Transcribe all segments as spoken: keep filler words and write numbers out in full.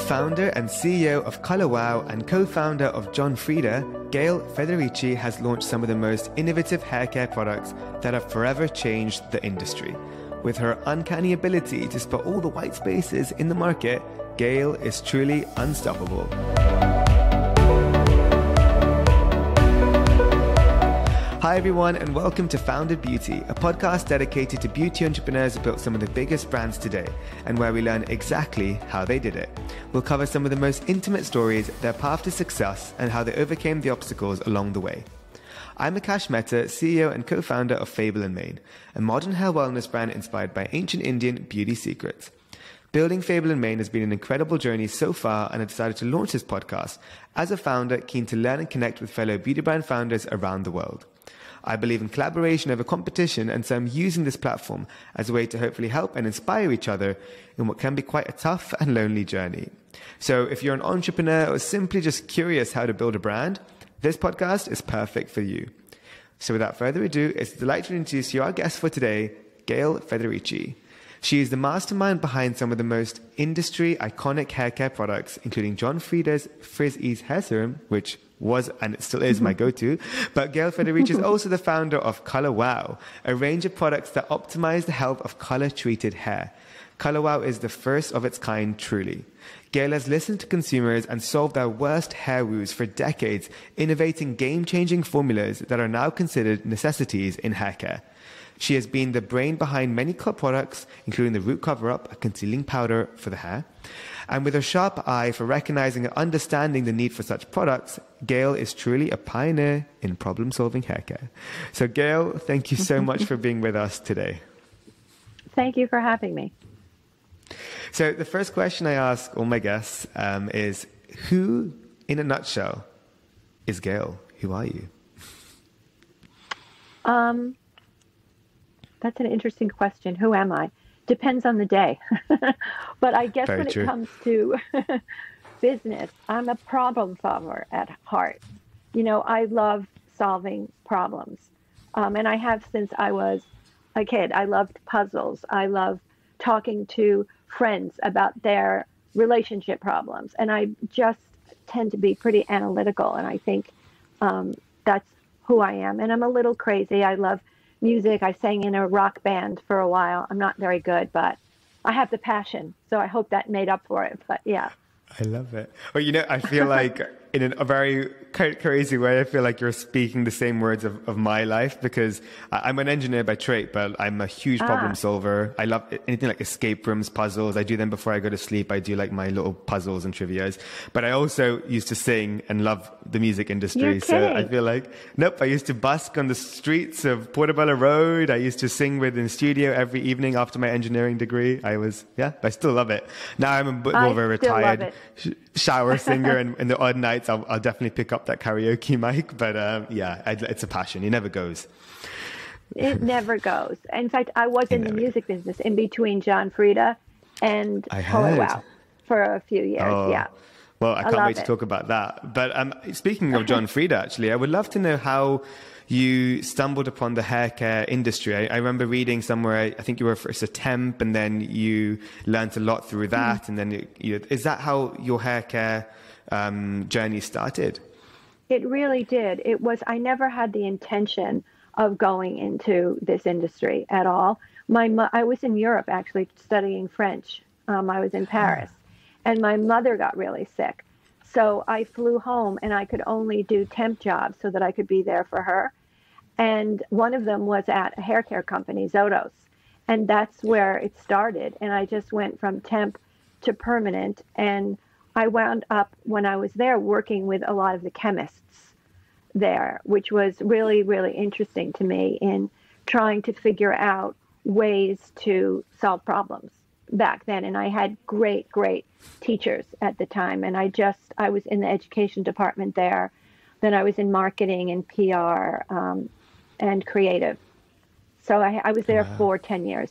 Founder and C E O of Color Wow and co-founder of John Frieda, Gail Federici has launched some of the most innovative haircare products that have forever changed the industry. With her uncanny ability to spot all the white spaces in the market, Gail is truly unstoppable. Hi everyone, and welcome to Founded Beauty, a podcast dedicated to beauty entrepreneurs who built some of the biggest brands today, and where we learn exactly how they did it. We'll cover some of the most intimate stories, their path to success, and how they overcame the obstacles along the way. I'm Akash Mehta, C E O and co-founder of Fable and Mane, a modern hair wellness brand inspired by ancient Indian beauty secrets. Building Fable and Mane has been an incredible journey so far, and I decided to launch this podcast as a founder keen to learn and connect with fellow beauty brand founders around the world. I believe in collaboration over competition, and so I'm using this platform as a way to hopefully help and inspire each other in what can be quite a tough and lonely journey. So if you're an entrepreneur or simply just curious how to build a brand, this podcast is perfect for you. So without further ado, it's a delight to introduce you our guest for today, Gail Federici. She is the mastermind behind some of the most industry iconic haircare products, including John Frieda's Frizz Ease hair serum, which was and it still is my go-to. But Gail Federici is also the founder of Color Wow, a range of products that optimize the health of color-treated hair. Color Wow is the first of its kind, truly. Gail has listened to consumers and solved their worst hair woos for decades, innovating game-changing formulas that are now considered necessities in haircare. She has been the brain behind many club products, including the Root Cover-Up, a concealing powder for the hair. And with her sharp eye for recognizing and understanding the need for such products, Gail is truly a pioneer in problem-solving haircare. So Gail, thank you so much for being with us today. Thank you for having me. So the first question I ask all my guests um, is, who, in a nutshell, is Gail? Who are you? Um... That's an interesting question. Who am I? Depends on the day. But I guess Very when it true. comes to business, I'm a problem solver at heart. You know, I love solving problems. Um, and I have since I was a kid. I loved puzzles. I love talking to friends about their relationship problems. And I just tend to be pretty analytical. And I think um, that's who I am. And I'm a little crazy. I love music. I sang in a rock band for a while. I'm not very good, but I have the passion. So I hope that made up for it. But yeah. I love it. Well, you know, I feel like in a very crazy way, I feel like you're speaking the same words of, of my life, because I'm an engineer by trait, but I'm a huge ah. problem solver. I love anything like escape rooms, puzzles. I do them before I go to sleep. I do like my little puzzles and trivias. But I also used to sing and love the music industry. So I feel like, nope, I used to busk on the streets of Portobello Road. I used to sing with in studio every evening after my engineering degree. I was, yeah, I still love it. Now I'm a bit more of a retired sh shower singer, and in the odd nights, I'll, I'll definitely pick up that karaoke mic. But um, yeah, I, it's a passion. It never goes. It never goes. In fact, I was it in the music goes. business in between John Frieda and Color Wow for a few years. Oh. Yeah. Well, I, I can't wait it. to talk about that. But um, speaking of John Frieda, actually, I would love to know how you stumbled upon the haircare industry. I, I remember reading somewhere, I think you were first a temp, and then you learned a lot through that. Mm-hmm. And then you, you, is that how your haircare um, journey started? It really did. It was, I never had the intention of going into this industry at all. My, I was in Europe, actually, studying French. Um, I was in Paris. Oh. And my mother got really sick. So I flew home, and I could only do temp jobs so that I could be there for her. And one of them was at a hair care company, Zotos. And that's where it started. And I just went from temp to permanent. And I wound up, when I was there, working with a lot of the chemists there, which was really, really interesting to me in trying to figure out ways to solve problems back then. And I had great, great teachers at the time. And I just, I was in the education department there. Then I was in marketing and P R um, and creative. So I, I was there wow. for ten years.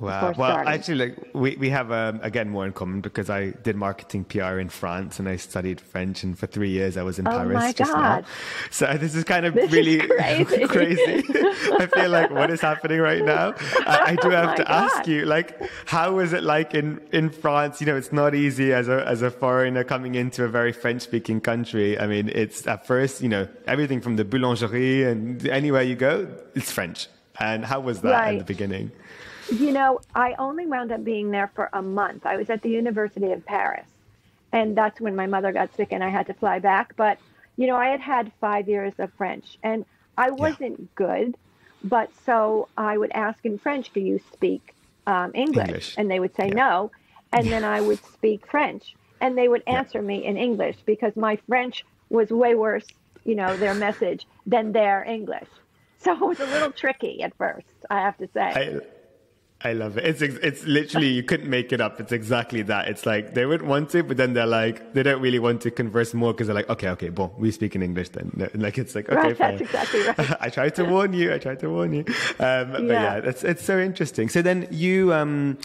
Wow. Well, starting. actually, like, we, we have, um, again, more in common because I did marketing P R in France and I studied French, and for three years I was in oh Paris my just God. now. So this is kind of this really crazy. crazy. I feel like, what is happening right now? I, I do have oh to God. ask you, like, how was it like in, in France? You know, it's not easy as a, as a foreigner coming into a very French speaking country. I mean, it's at first, you know, everything from the boulangerie and anywhere you go, it's French. And how was that right. in the beginning? You know, I only wound up being there for a month. I was at the University of Paris, and that's when my mother got sick and I had to fly back. But, you know, I had had five years of French, and I wasn't yeah. good. But so I would ask in French, do you speak um, English? English? And they would say yeah. no. And yeah. then I would speak French, and they would answer yeah. me in English because my French was way worse, you know, their message than their English. So it was a little tricky at first, I have to say. I, I love it. It's it's literally, you couldn't make it up. It's exactly that. It's like they would want to, but then they're like, they don't really want to converse more because they're like, okay, okay, bon, we speak in English then. Like, it's like, okay, right, fine. That's exactly right. I tried to warn you. I tried to warn you. Um, but yeah, yeah it's, it's so interesting. So then you, um,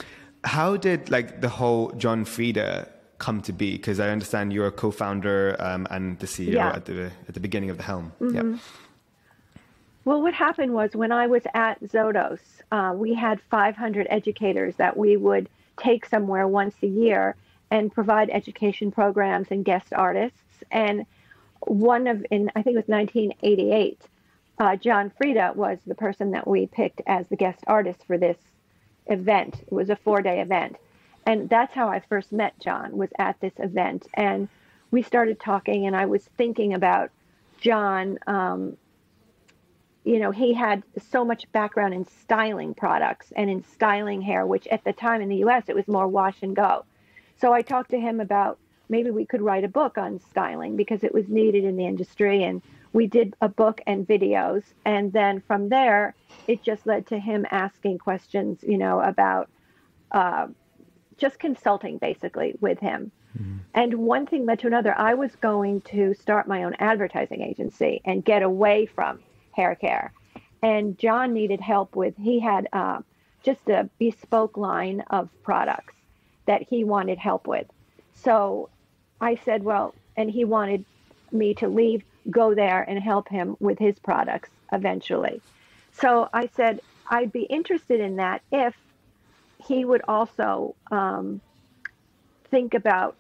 how did like the whole John Frieda come to be? Because I understand you're a co-founder um, and the C E O yeah. at the at the beginning of the helm. Mm-hmm. Yeah. Well, what happened was when I was at Zotos, uh, we had five hundred educators that we would take somewhere once a year and provide education programs and guest artists. And one of, in I think it was nineteen eighty-eight, uh, John Frieda was the person that we picked as the guest artist for this event. It was a four-day event. And that's how I first met John, was at this event. And we started talking, and I was thinking about John. um, You know, he had so much background in styling products and in styling hair, which at the time in the U S, it was more wash and go. So I talked to him about maybe we could write a book on styling because it was needed in the industry. And we did a book and videos. And then from there, it just led to him asking questions, you know, about uh, just consulting basically with him. Mm-hmm. And one thing led to another. I was going to start my own advertising agency and get away from hair care. And John needed help with, he had uh, just a bespoke line of products that he wanted help with. So I said, well, and he wanted me to leave, go there and help him with his products eventually. So I said, I'd be interested in that if he would also um, think about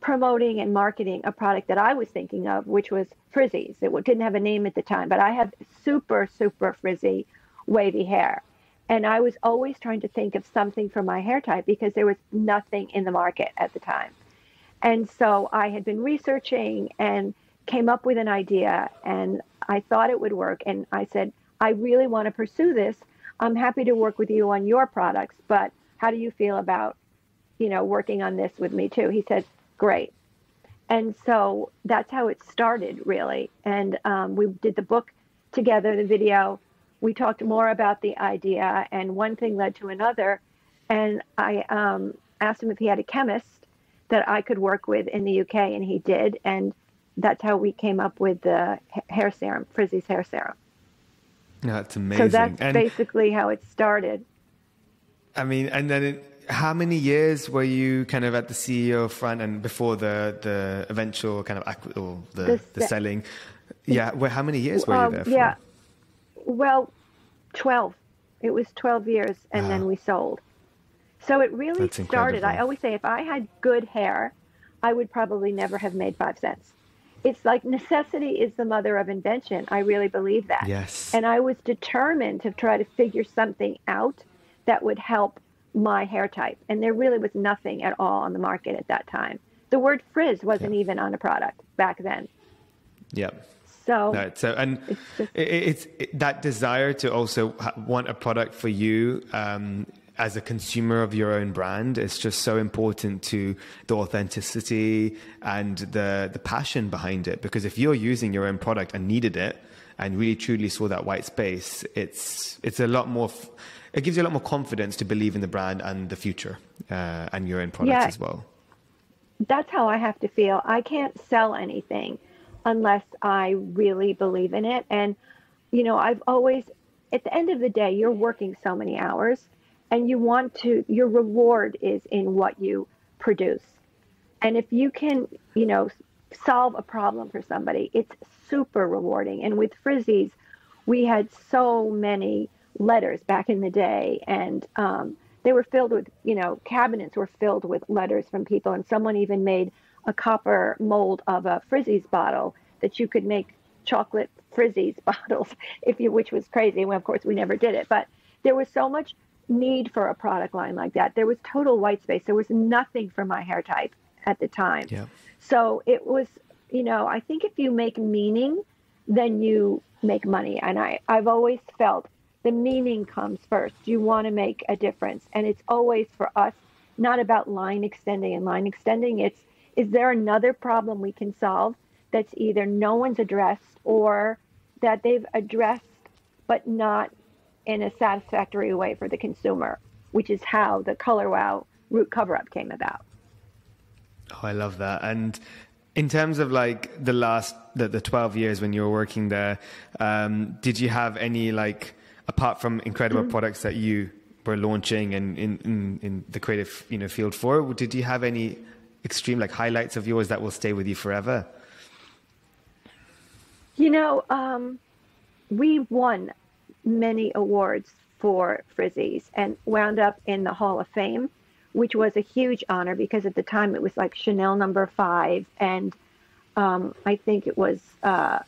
promoting and marketing a product that I was thinking of, which was Frizz Ease. It didn't have a name at the time, but I have super, super frizzy, wavy hair. And I was always trying to think of something for my hair type because there was nothing in the market at the time. And so I had been researching and came up with an idea, and I thought it would work. And I said, I really want to pursue this. I'm happy to work with you on your products, but how do you feel about, you know, working on this with me too? He said, great. And so that's how it started, really. And um, we did the book together, the video. We talked more about the idea, and one thing led to another. And I um, asked him if he had a chemist that I could work with in the U K, and he did. And that's how we came up with the hair serum, Frizz Ease hair serum. No, that's amazing. So that's and basically how it started. I mean, and then it... How many years were you kind of at the C E O front and before the, the eventual kind of or the, the, the selling? Yeah. Well, how many years were um, you there for? Yeah. Well, twelve. It was twelve years, and wow. then we sold. So it really That's started. Incredible. I always say if I had good hair, I would probably never have made five cents. It's like necessity is the mother of invention. I really believe that. Yes. And I was determined to try to figure something out that would help my hair type, and there really was nothing at all on the market at that time. The word frizz wasn't yeah. even on a product back then. Yeah. So, no, so and it's, just, it, it's it, that desire to also want a product for you um, as a consumer of your own brand is just so important to the authenticity and the the passion behind it. Because if you're using your own product and needed it and really truly saw that white space, it's it's a lot more. F It gives you a lot more confidence to believe in the brand and the future uh, and your own products yeah, as well. That's how I have to feel. I can't sell anything unless I really believe in it. And, you know, I've always, at the end of the day, you're working so many hours, and you want to, your reward is in what you produce. And if you can, you know, solve a problem for somebody, it's super rewarding. And with Frizz Ease, we had so many letters back in the day, and um, they were filled with, you know, cabinets were filled with letters from people. And someone even made a copper mold of a Frizz Ease bottle that you could make chocolate Frizz Ease bottles, if you, which was crazy. Well, of course, we never did it, but there was so much need for a product line like that. There was total white space. There was nothing for my hair type at the time. Yeah. So it was, you know, I think if you make meaning, then you make money. And I, I've always felt the meaning comes first. You want to make a difference. And it's always for us, not about line extending and line extending. It's, is there another problem we can solve that's either no one's addressed or that they've addressed, but not in a satisfactory way for the consumer, which is how the Color Wow root cover-up came about. Oh, I love that. And in terms of like the last, the, the twelve years when you were working there, um, did you have any, like, apart from incredible mm-hmm. products that you were launching and in, in, in the creative, you know, field for, did you have any extreme, like, highlights of yours that will stay with you forever? You know, um, we won many awards for Frizz Ease and wound up in the Hall of Fame, which was a huge honor because at the time it was like Chanel number five. And um, I think it was uh,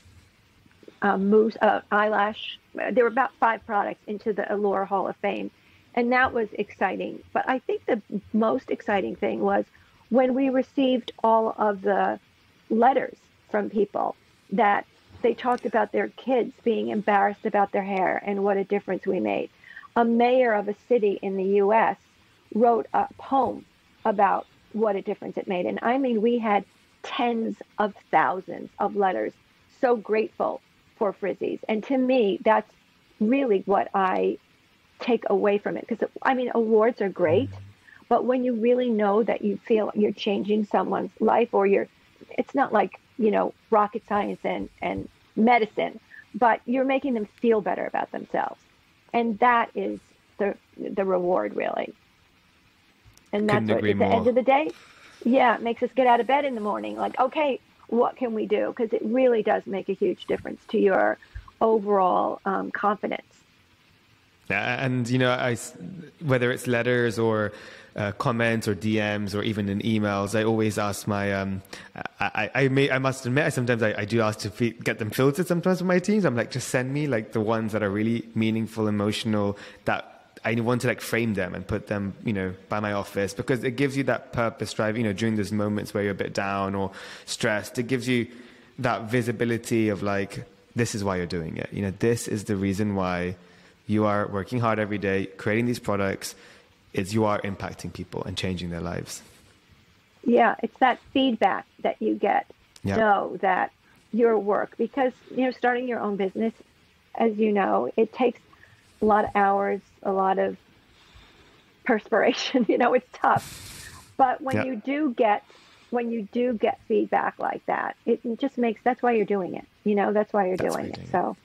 a mousse, uh, eyelash. There were about five products into the Allure Hall of Fame. And that was exciting. But I think the most exciting thing was when we received all of the letters from people that they talked about their kids being embarrassed about their hair and what a difference we made. A mayor of a city in the U S wrote a poem about what a difference it made. And I mean, we had tens of thousands of letters so grateful for Frizz Ease. And to me, that's really what I take away from it. Because, I mean, awards are great, but when you really know that you feel you're changing someone's life or you're, it's not like, you know, rocket science and, and medicine, but you're making them feel better about themselves. And that is the the reward, really. And that's what, at the end of the day, yeah, it makes us get out of bed in the morning. Like, okay, what can we do? Because it really does make a huge difference to your overall um, confidence. And, you know, I, whether it's letters or uh, comments or D Ms or even in emails, I always ask my, um, I, I, I, may, I must admit, I sometimes I, I do ask to fe- get them filtered sometimes with my teams. I'm like, just send me like the ones that are really meaningful, emotional, that I want to like frame them and put them, you know, by my office, because it gives you that purpose drive, you know, during those moments where you're a bit down or stressed. It gives you that visibility of like, this is why you're doing it. You know, this is the reason why you are working hard every day, creating these products, is you are impacting people and changing their lives. Yeah, it's that feedback that you get. Yeah. Know that your work, because, you know, starting your own business, as you know, it takes a lot of hours, a lot of perspiration, you know, it's tough. But when yeah. you do get, when you do get feedback like that, it just makes, that's why you're doing it. You know, that's why you're that's doing, why you're doing it. it. So.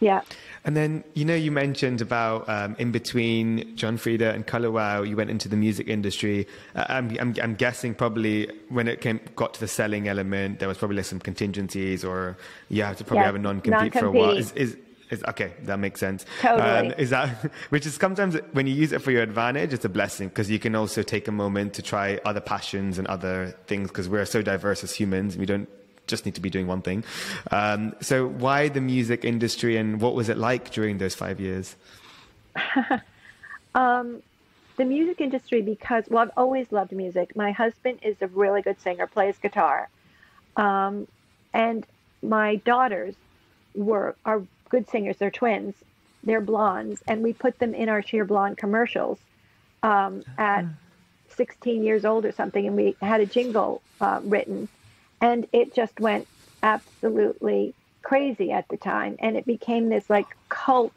Yeah. And then, you know, you mentioned about um, in between John Frieda and Color Wow, you went into the music industry. Uh, I'm, I'm, I'm guessing probably when it came, got to the selling element, there was probably like some contingencies or you have to probably yes. have a non-compete, non-compete for a while. Is, is, is, okay, that makes sense. Totally. Um, is that, which is sometimes when you use it for your advantage, it's a blessing because you can also take a moment to try other passions and other things because we're so diverse as humans. We don't just need to be doing one thing. Um, so why the music industry and what was it like during those five years? um, the music industry, because, well, I've always loved music. My husband is a really good singer, plays guitar. Um, and my daughters were are good singers. They're twins. They're blondes. And we put them in our Sheer Blonde commercials um, at sixteen years old or something. And we had a jingle uh, written. And it just went absolutely crazy at the time. And it became this like cult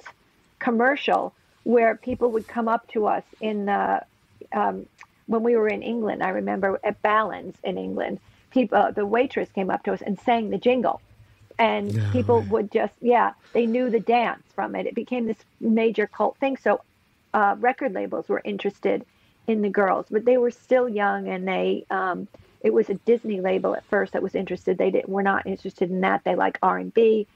commercial where people would come up to us in the, um, when we were in England, I remember at Ballin's in England, people, uh, the waitress came up to us and sang the jingle. And no, people man. would just, yeah, they knew the dance from it. It became this major cult thing. So uh, record labels were interested in the girls, but they were still young, and they um, it was a Disney label at first that was interested. They didn't were not interested in that. They like R and B,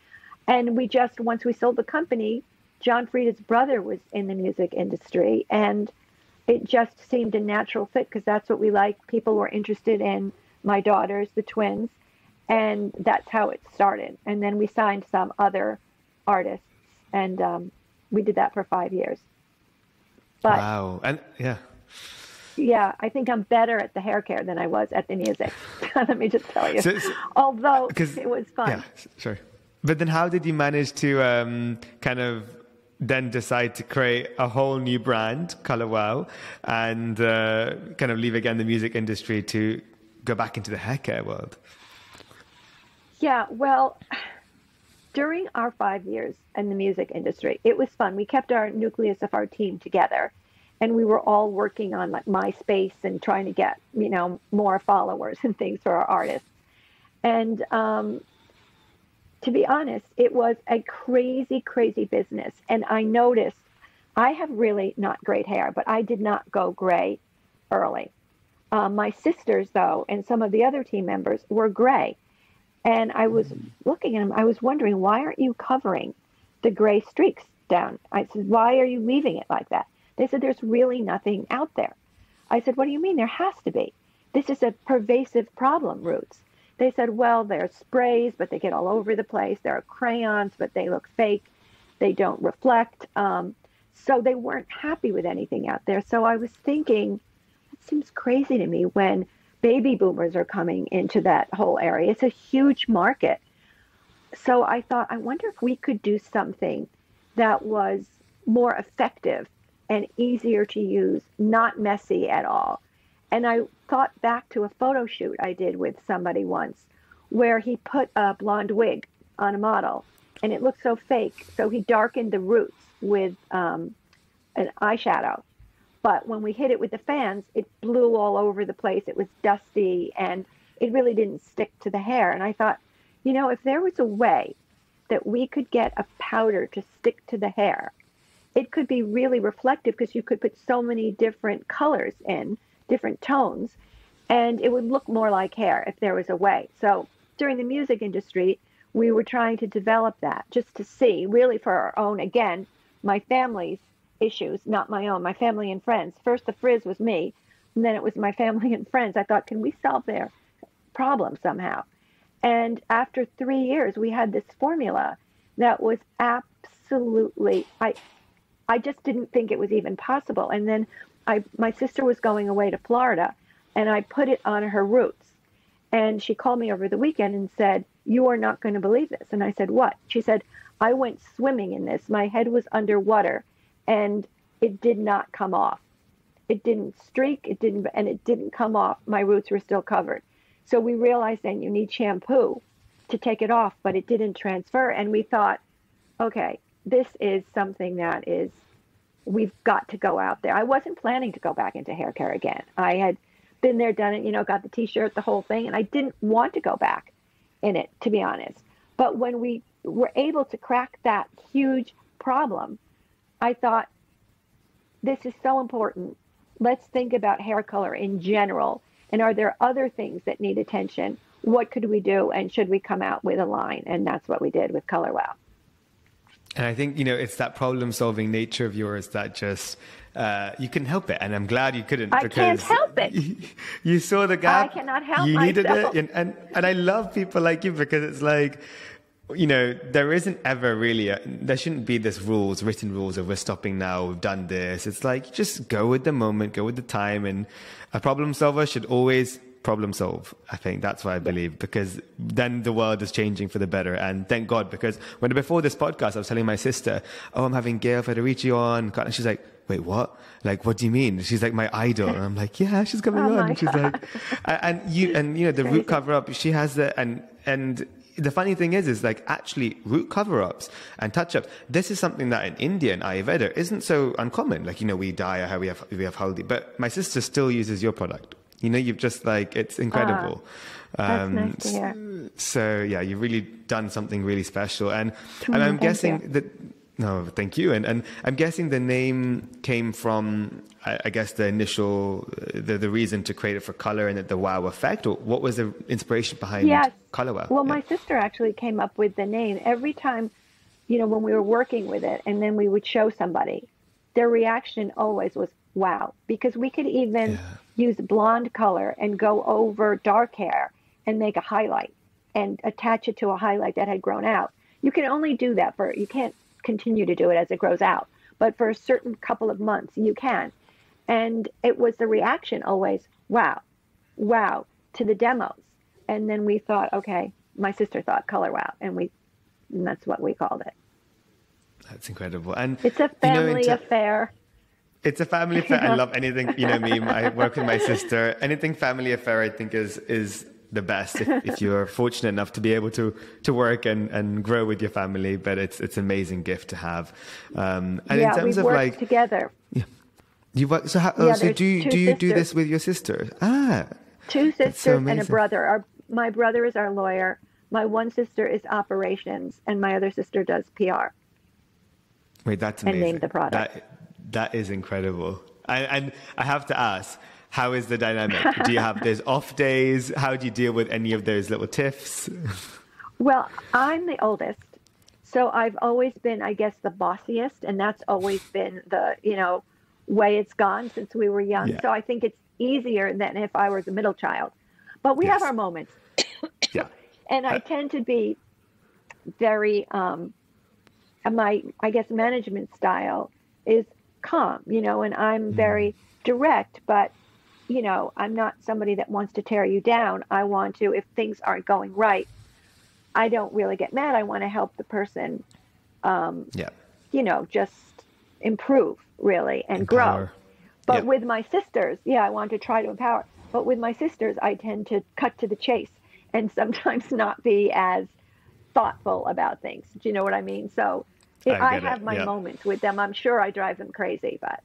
and we just once we sold the company, John Frieda's brother was in the music industry, and it just seemed a natural fit because that's what we like. People were interested in my daughters, the twins, and that's how it started. And then we signed some other artists, and um, we did that for five years. But, wow! And yeah, yeah, I think I'm better at the hair care than I was at the music. Let me just tell you. So, so, Although it was fun. Yeah, sure. But then, how did you manage to um, kind of? Then decide to create a whole new brand, Color Wow, and uh, kind of leave again the music industry to go back into the haircare world? Yeah, well, during our five years in the music industry, it was fun. We kept our nucleus of our team together, and we were all working on like MySpace and trying to get, you know, more followers and things for our artists. And um, to be honest, it was a crazy, crazy business. And I noticed I have really not great hair, but I did not go gray early. Um, my sisters, though, and some of the other team members were gray. And I was looking at them. I was wondering, why aren't you covering the gray streaks down? I said, why are you leaving it like that? They said, there's really nothing out there. I said, what do you mean? There has to be. This is a pervasive problem, Roots. They said, well, there's sprays, but they get all over the place. There are crayons, but they look fake. They don't reflect. Um, so they weren't happy with anything out there. So I was thinking, that seems crazy to me when baby boomers are coming into that whole area. It's a huge market. So I thought, I wonder if we could do something that was more effective and easier to use, not messy at all. And I thought back to a photo shoot I did with somebody once where he put a blonde wig on a model and it looked so fake. So he darkened the roots with um, an eyeshadow. But when we hit it with the fans, it blew all over the place. It was dusty and it really didn't stick to the hair. And I thought, you know, if there was a way that we could get a powder to stick to the hair, it could be really reflective because you could put so many different colors in, different tones, and it would look more like hair if there was a way. So during the music industry, we were trying to develop that just to see, really for our own, again, my family's issues, not my own, my family and friends. First, the frizz was me, and then it was my family and friends. I thought, can we solve their problem somehow? And after three years, we had this formula that was absolutely, I, I just didn't think it was even possible. And then I, my sister was going away to Florida, and I put it on her roots. And she called me over the weekend and said, you are not going to believe this. And I said, what? She said, I went swimming in this. My head was underwater, and it did not come off. It didn't streak, it didn't, and it didn't come off. My roots were still covered. So we realized then you need shampoo to take it off, but it didn't transfer. And we thought, okay, this is something that is, we've got to go out there. I wasn't planning to go back into hair care again. I had been there, done it, you know, got the t-shirt, the whole thing, and I didn't want to go back in it, to be honest. But when we were able to crack that huge problem, I thought, this is so important. Let's think about hair color in general. And are there other things that need attention? What could we do? And should we come out with a line? And that's what we did with Color Wow. And I think, you know, it's that problem-solving nature of yours that just, uh, you couldn't help it. And I'm glad you couldn't. I can't help it. You, you saw the gap. I cannot help myself. You needed it. And, and, and I love people like you because it's like, you know, there isn't ever really, a, there shouldn't be this rules, written rules of we're stopping now, we've done this. It's like, just go with the moment, go with the time. And a problem solver should always problem solve. I think that's what I believe, because then the world is changing for the better. And thank God, because when before this podcast, I was telling my sister, oh, I'm having Gail Federici on. And she's like, wait, what? Like, what do you mean? She's like my idol. And I'm like, yeah, she's coming oh on. And she's God. like, and you, and you know, the root cover up, she has the, and, and the funny thing is, is like actually root cover-ups and touch-ups. This is something that in India and Ayurveda isn't so uncommon. Like, you know, we dye our hair, we have, we have haldi, but my sister still uses your product. You know, you've just like, it's incredible. Uh, um, that's nice to hear. So yeah, you've really done something really special. And, and mm, I'm guessing you. that No, thank you. And and I'm guessing the name came from, I, I guess, the initial, the, the reason to create it for color and the wow effect. Or what was the inspiration behind yes. Color Wow? Well, yeah. my sister actually came up with the name. Every time, you know, when we were working with it and then we would show somebody, their reaction always was wow, because we could even yeah. use blonde color and go over dark hair and make a highlight and attach it to a highlight that had grown out. You can only do that for, you can't continue to do it as it grows out, but for a certain couple of months you can. And it was the reaction always, wow, wow, to the demos. And then we thought, okay, my sister thought Color Wow, and we, and that's what we called it. That's incredible. And it's a family you know, affair. It's a family affair. I love anything, you know me, I work with my sister, anything family affair I think is, is the best if, if you're fortunate enough to be able to to work and and grow with your family. But it's it's an amazing gift to have. Um and yeah, in terms we of work like together yeah you work so how yeah, oh, so do you do sisters. you do this with your sister? Ah two sisters so and a brother. Our my brother is our lawyer, my one sister is operations, and my other sister does P R. Wait, that's amazing. And named the product. That, that is incredible. I, and I have to ask, how is the dynamic? Do you have those off days? How do you deal with any of those little tiffs? Well, I'm the oldest, so I've always been, I guess, the bossiest, and that's always been the, you know, way it's gone since we were young. Yeah. So I think it's easier than if I was a middle child. But we yes. have our moments. yeah. And I tend to be very, um, my, I guess, management style is calm, you know, and I'm very mm. direct, but you know, I'm not somebody that wants to tear you down. I want to, if things aren't going right, I don't really get mad. I want to help the person, um, yeah. you know, just improve really and empower. grow. But yeah. with my sisters, yeah, I want to try to empower. But with my sisters, I tend to cut to the chase and sometimes not be as thoughtful about things. Do you know what I mean? So if I, I have it. my yeah. moments with them. I'm sure I drive them crazy, but.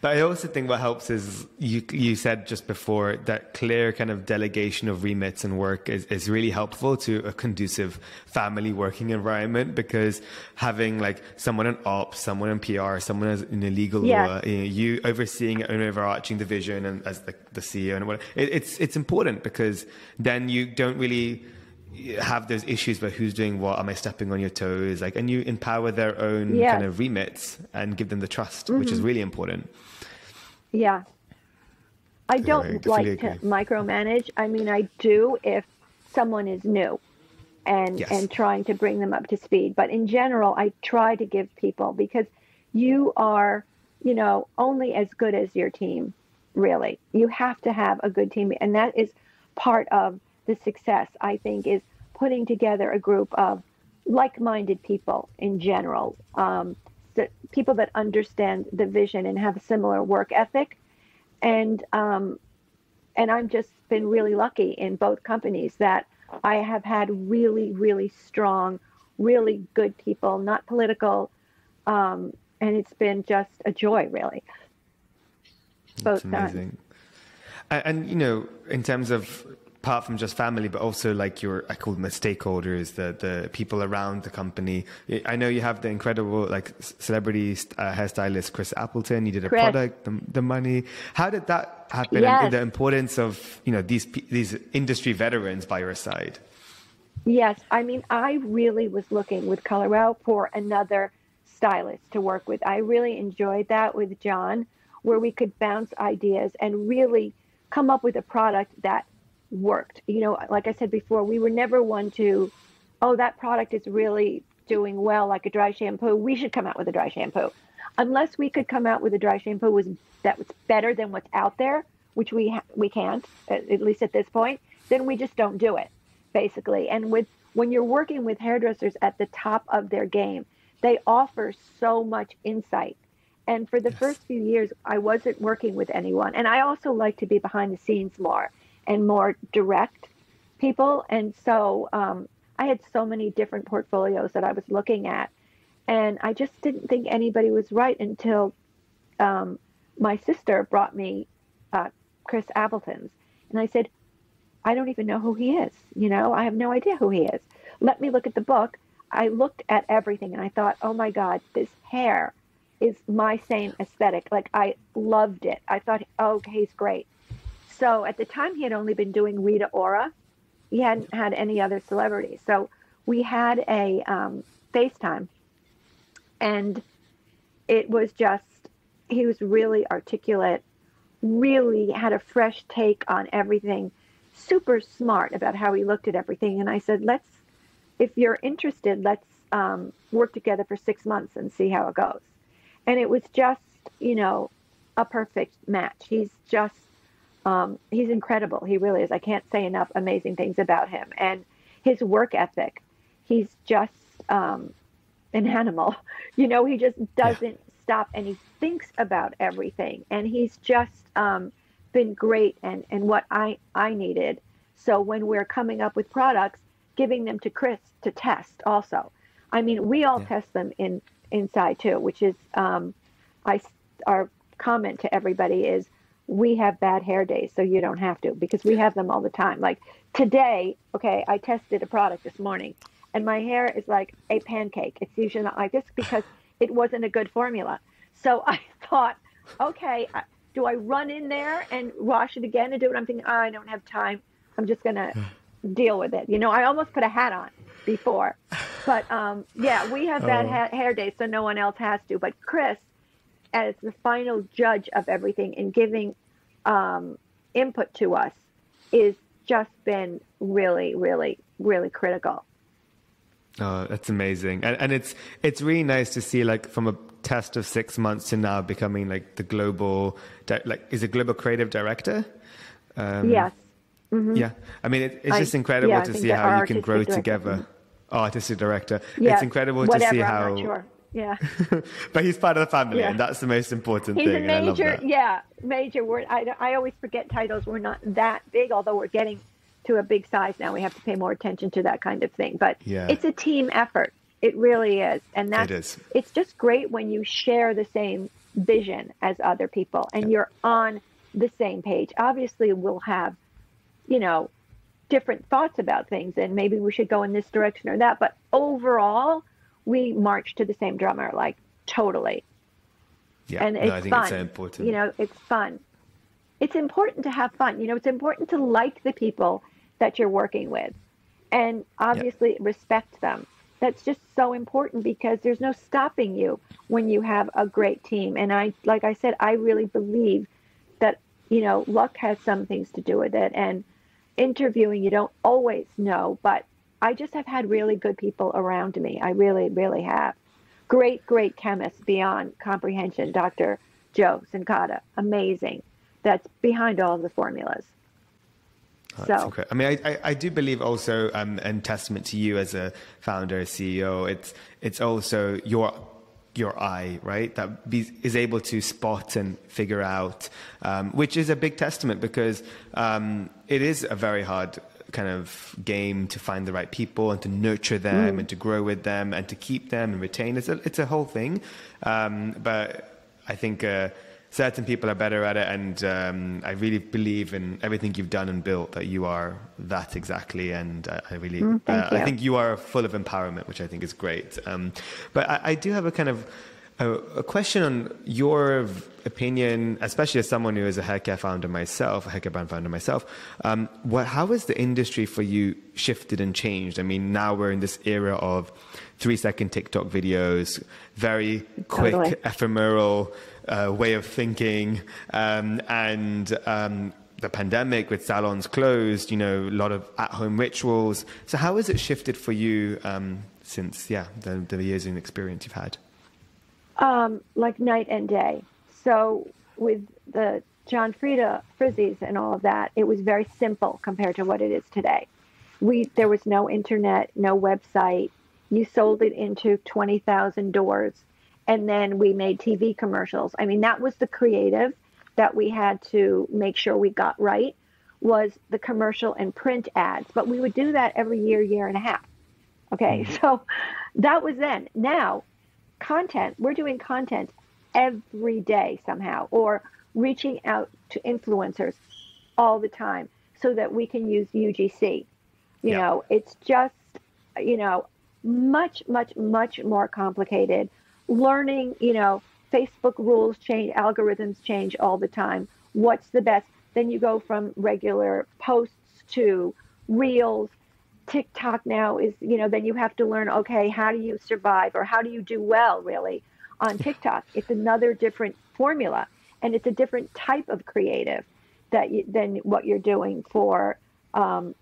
But I also think what helps is you, you said just before that clear kind of delegation of remits and work is, is really helpful to a conducive family working environment, because having like someone in ops, someone in P R, someone as in a legal yeah. law, you know, you overseeing an overarching division and as the, the C E O and whatever, it, it's, it's important because then you don't really have those issues about who's doing what, am I stepping on your toes, like, and you empower their own yes. kind of remits and give them the trust, mm-hmm. which is really important. Yeah. I don't like agree. to micromanage. I mean, I do if someone is new and yes. and trying to bring them up to speed. But in general, I try to give people, because you are, you know, only as good as your team, really. You have to have a good team. And that is part of the success, I think, is putting together a group of like-minded people in general, um, the people that understand the vision and have a similar work ethic. And um, and I've just been really lucky in both companies that I have had really, really strong, really good people, not political. Um, and it's been just a joy, really. Both amazing. times. And, you know, in terms of, apart from just family, but also like your, I call them the stakeholders, the the people around the company. I know you have the incredible like celebrity uh, hairstylist Chris Appleton. You did a Chris. product, the, the money. How did that happen? Yes. And the importance of, you know, these these industry veterans by your side. Yes, I mean, I really was looking with Color Wow for another stylist to work with. I really enjoyed that with John, where we could bounce ideas and really come up with a product that worked. You know, like I said before, we were never one to, oh, that product is really doing well, like a dry shampoo, we should come out with a dry shampoo. Unless we could come out with a dry shampoo was that was better than what's out there, which we we can't, at, at least at this point, then we just don't do it, basically. And with when you're working with hairdressers at the top of their game, they offer so much insight. And for the yes. first few years, I wasn't working with anyone. And I also like to be behind the scenes more and more direct people. And so um, I had so many different portfolios that I was looking at, and I just didn't think anybody was right until um, my sister brought me uh, Chris Appleton's. And I said, I don't even know who he is. You know, I have no idea who he is. Let me look at the book. I looked at everything and I thought, oh my God, this hair is my same aesthetic. Like, I loved it. I thought, oh, he's great. So at the time he had only been doing Rita Ora. He hadn't had any other celebrities. So we had a um, FaceTime, and it was just, he was really articulate, really had a fresh take on everything, super smart about how he looked at everything. And I said, let's, if you're interested, let's um, work together for six months and see how it goes. And it was just, you know, a perfect match. He's just, um, he's incredible. He really is. I can't say enough amazing things about him and his work ethic. He's just um, an animal. You know, he just doesn't yeah. stop, and he thinks about everything. And he's just um, been great, and, and what I, I needed. So when we're coming up with products, giving them to Chris to test also. I mean, we all yeah. test them in inside too, which is um, I, our comment to everybody is, we have bad hair days, so you don't have to, because we have them all the time. Like today, okay, I tested a product this morning, and my hair is like a pancake. It's usually not like this because it wasn't a good formula. So I thought, okay, do I run in there and wash it again and do it? I'm thinking, oh, I don't have time. I'm just going to deal with it. You know, I almost put a hat on before. But, um, yeah, we have bad oh. ha hair days, so no one else has to. But Chris, as the final judge of everything and giving um, input to us, is just been really, really, really critical. Oh, that's amazing. And, and it's it's really nice to see, like, from a test of six months to now becoming, like, the global, like, is a global creative director? Um, yes. Mm-hmm. Yeah. I mean, it, it's I, just incredible yeah, to see how you can grow together. Mm-hmm. Artistic director. Yeah, it's incredible whatever, to see how. I'm not sure. Yeah, but he's part of the family, yeah. and that's the most important he's thing. He's a major, and I love that. yeah, major. We're, I I always forget titles. We're not that big, although we're getting to a big size now. We have to pay more attention to that kind of thing. But yeah. it's a team effort. It really is, and that's it is. It's just great when you share the same vision as other people, and yeah. you're on the same page. Obviously, we'll have, you know, different thoughts about things, and maybe we should go in this direction or that, but overall we march to the same drummer, like, totally. Yeah, and it's no, I think fun. It's so important. You know, it's fun. It's important to have fun. You know, it's important to like the people that you're working with, and obviously yeah. respect them. That's just so important, because there's no stopping you when you have a great team. And I, like I said, I really believe that, you know, luck has some things to do with it, and interviewing, you don't always know, but I just have had really good people around me. I really, really have. Great, great chemists beyond comprehension. Doctor Joe Sincotta, amazing. That's behind all the formulas. Oh, so, I mean, I, I, I do believe also, um, and testament to you as a founder, a C E O, it's it's also your your eye, right? That be, is able to spot and figure out, um, which is a big testament, because um, it is a very hard kind of game to find the right people and to nurture them mm. and to grow with them and to keep them and retain. It's a, it's a whole thing. Um, but I think uh, certain people are better at it. And um, I really believe in everything you've done and built, that you are that exactly. And I, I really, mm, uh, I think you are full of empowerment, which I think is great. Um, but I, I do have a kind of a, a question on your opinion, especially as someone who is a haircare founder myself, a haircare brand founder myself. Um, what, how has the industry for you shifted and changed? I mean, now we're in this era of three-second TikTok videos, very quick, totally. ephemeral uh, way of thinking, um, and um, the pandemic with salons closed. You know, a lot of at-home rituals. So, how has it shifted for you um, since yeah the, the years of experience you've had? Um, like night and day. So with the John Frieda, Frizz Ease and all of that, it was very simple compared to what it is today. We, there was no internet, no website. You sold it into twenty thousand doors. And then we made T V commercials. I mean, that was the creative that we had to make sure we got right, was the commercial and print ads. But we would do that every year, year and a half. Okay, so that was then. Now, content, we're doing content every day somehow, or reaching out to influencers all the time so that we can use U G C. You yeah. know, it's just, you know, much, much, much more complicated. Learning, you know, Facebook rules change, algorithms change all the time. What's the best? Then you go from regular posts to reels. TikTok now is, you know, then you have to learn, okay, how do you survive or how do you do well, really, on TikTok? It's another different formula, and it's a different type of creative that you, than what you're doing for um,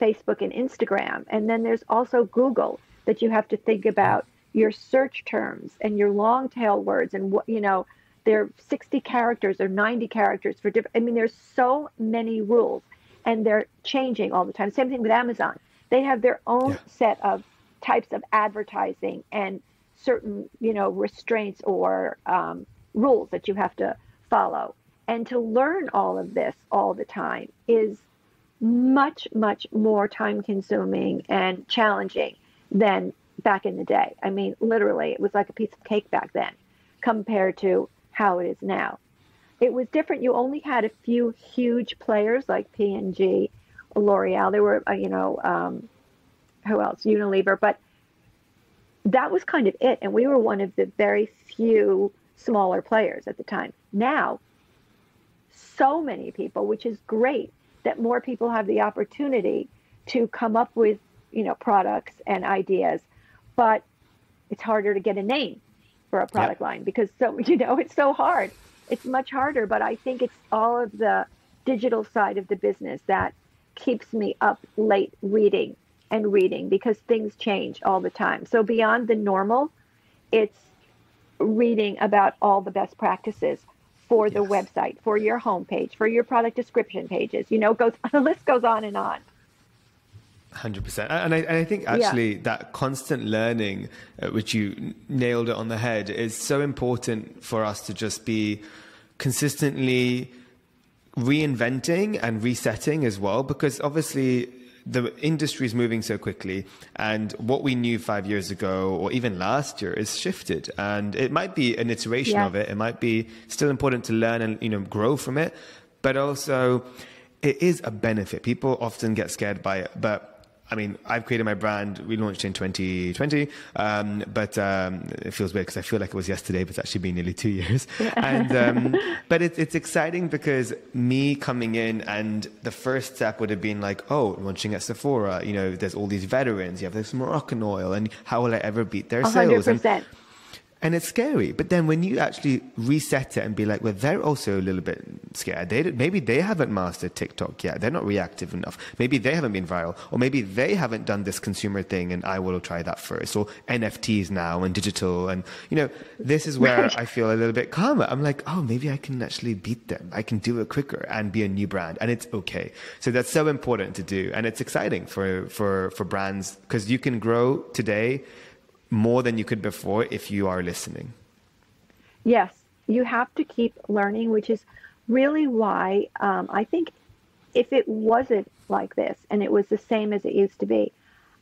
Facebook and Instagram. And then there's also Google, that you have to think about your search terms and your long tail words, and what, you know, they're sixty characters or ninety characters for different. I mean, there's so many rules, and they're changing all the time. Same thing with Amazon. They have their own yeah. set of types of advertising and certain, you know, restraints or um, rules that you have to follow. And to learn all of this all the time is much, much more time consuming and challenging than back in the day. I mean, literally, it was like a piece of cake back then compared to how it is now. It was different. You only had a few huge players like P and G, L'Oreal, there were, you know, um, who else? Unilever. But that was kind of it. And we were one of the very few smaller players at the time. Now, so many people, which is great that more people have the opportunity to come up with, you know, products and ideas. But it's harder to get a name for a product yeah. line because, so you know, it's so hard. It's much harder. But I think it's all of the digital side of the business that keeps me up late reading and reading, because things change all the time. So beyond the normal, it's reading about all the best practices for the yes. website, for your homepage, for your product description pages, you know, goes, the list goes on and on. one hundred percent. And I, and I think actually yeah. that constant learning, uh, which you nailed it on the head, is so important for us to just be consistently reinventing and resetting as well, because obviously the industry is moving so quickly, and what we knew five years ago or even last year is shifted, and it might be an iteration yeah. of it. It might be still important to learn and, you know, grow from it, but also it is a benefit. People often get scared by it, but I mean, I've created my brand. We launched in twenty twenty, um, but um, it feels weird because I feel like it was yesterday, but it's actually been nearly two years. And, um, but it, it's exciting because me coming in, and the first step would have been like, oh, launching at Sephora, you know, there's all these veterans, you have this Moroccan oil, and how will I ever beat their sales? one hundred percent. And, and it's scary. But then when you actually reset it and be like, well, they're also a little bit scared. They, maybe they haven't mastered TikTok yet. They're not reactive enough. Maybe they haven't been viral, or maybe they haven't done this consumer thing, and I will try that first, or N F Ts now and digital. And, you know, this is where I feel a little bit calmer. I'm like, oh, maybe I can actually beat them. I can do it quicker and be a new brand, and it's okay. So that's so important to do. And it's exciting for, for, for brands, because you can grow today more than you could before if you are listening. Yes, you have to keep learning, which is really why um, I think if it wasn't like this and it was the same as it used to be,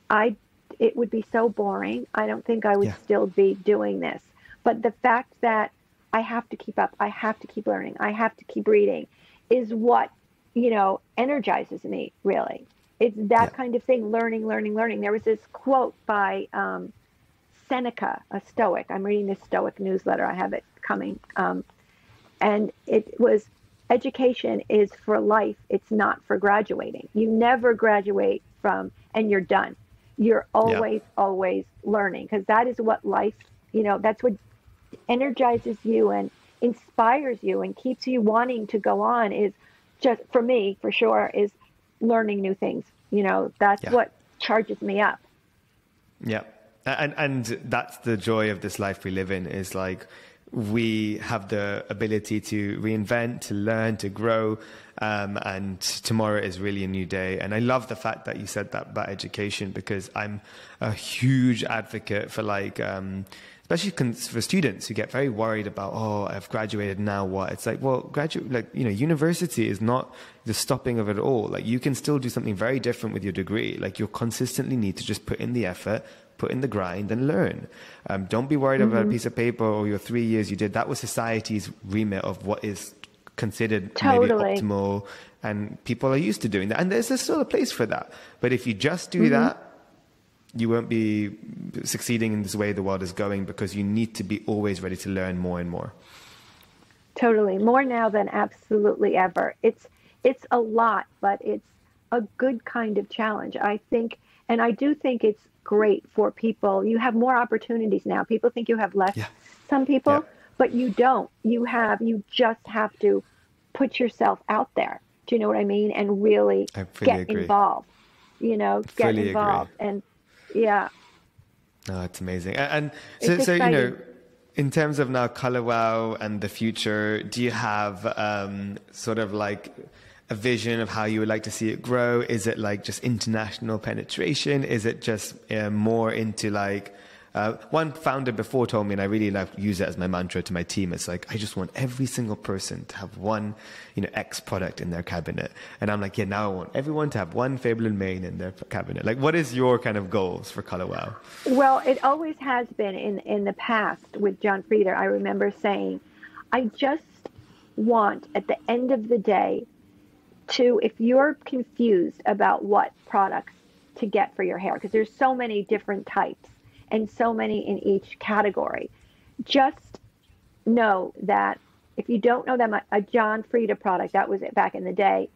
I it would be so boring. I don't think I would yeah. still be doing this. But the fact that I have to keep up, I have to keep learning, I have to keep reading is what, you know, energizes me, really. It's that yeah. kind of thing, learning, learning, learning. There was this quote by um, Seneca, a Stoic. I'm reading this Stoic newsletter. I have it coming. Um, and it was, education is for life. It's not for graduating. You never graduate from, and you're done. You're always, yeah. always learning, because that is what life, you know, that's what energizes you and inspires you and keeps you wanting to go on, is just, for me, for sure, is learning new things. You know, that's yeah. what charges me up. Yeah. And, and that's the joy of this life we live in, is like, we have the ability to reinvent, to learn, to grow. Um, and tomorrow is really a new day. And I love the fact that you said that about education, because I'm a huge advocate for, like, um, especially for students who get very worried about, oh, I've graduated, now what? It's like, well, graduate, like, you know, university is not the stopping of it all. Like, you can still do something very different with your degree. Like, you'll consistently need to just put in the effort, put in the grind, and learn. Um, don't be worried mm-hmm. about a piece of paper or your three years you did. That was society's remit of what is considered totally. Maybe optimal, and people are used to doing that. And there's, there's still a place for that. But if you just do mm-hmm. that, you won't be succeeding in this way the world is going, because you need to be always ready to learn more and more. Totally. More now than absolutely ever. It's, it's a lot, but it's a good kind of challenge, I think. And I do think it's great for people. You have more opportunities now. People think you have less, yeah. some people, yeah. but you don't. You have, you just have to put yourself out there. Do you know what I mean? And really get agree. involved, you know, get fully involved agree. and yeah. Oh, it's amazing. And, and so, so, you know, in terms of now Color Wow and the future, do you have um, sort of like a vision of how you would like to see it grow? Is it like just international penetration? Is it just uh, more into like, uh, one founder before told me, and I really like use that as my mantra to my team. It's like, I just want every single person to have one, you know, X product in their cabinet. And I'm like, yeah, now I want everyone to have one Fable and Mane in their cabinet. Like, what is your kind of goals for Color Wow? Well, it always has been in, in the past with John Frieda. I remember saying, I just want at the end of the day to, if you're confused about what products to get for your hair, because there's so many different types, and so many in each category. Just know that if you don't know that much, a John Frieda product, that was it back in the day,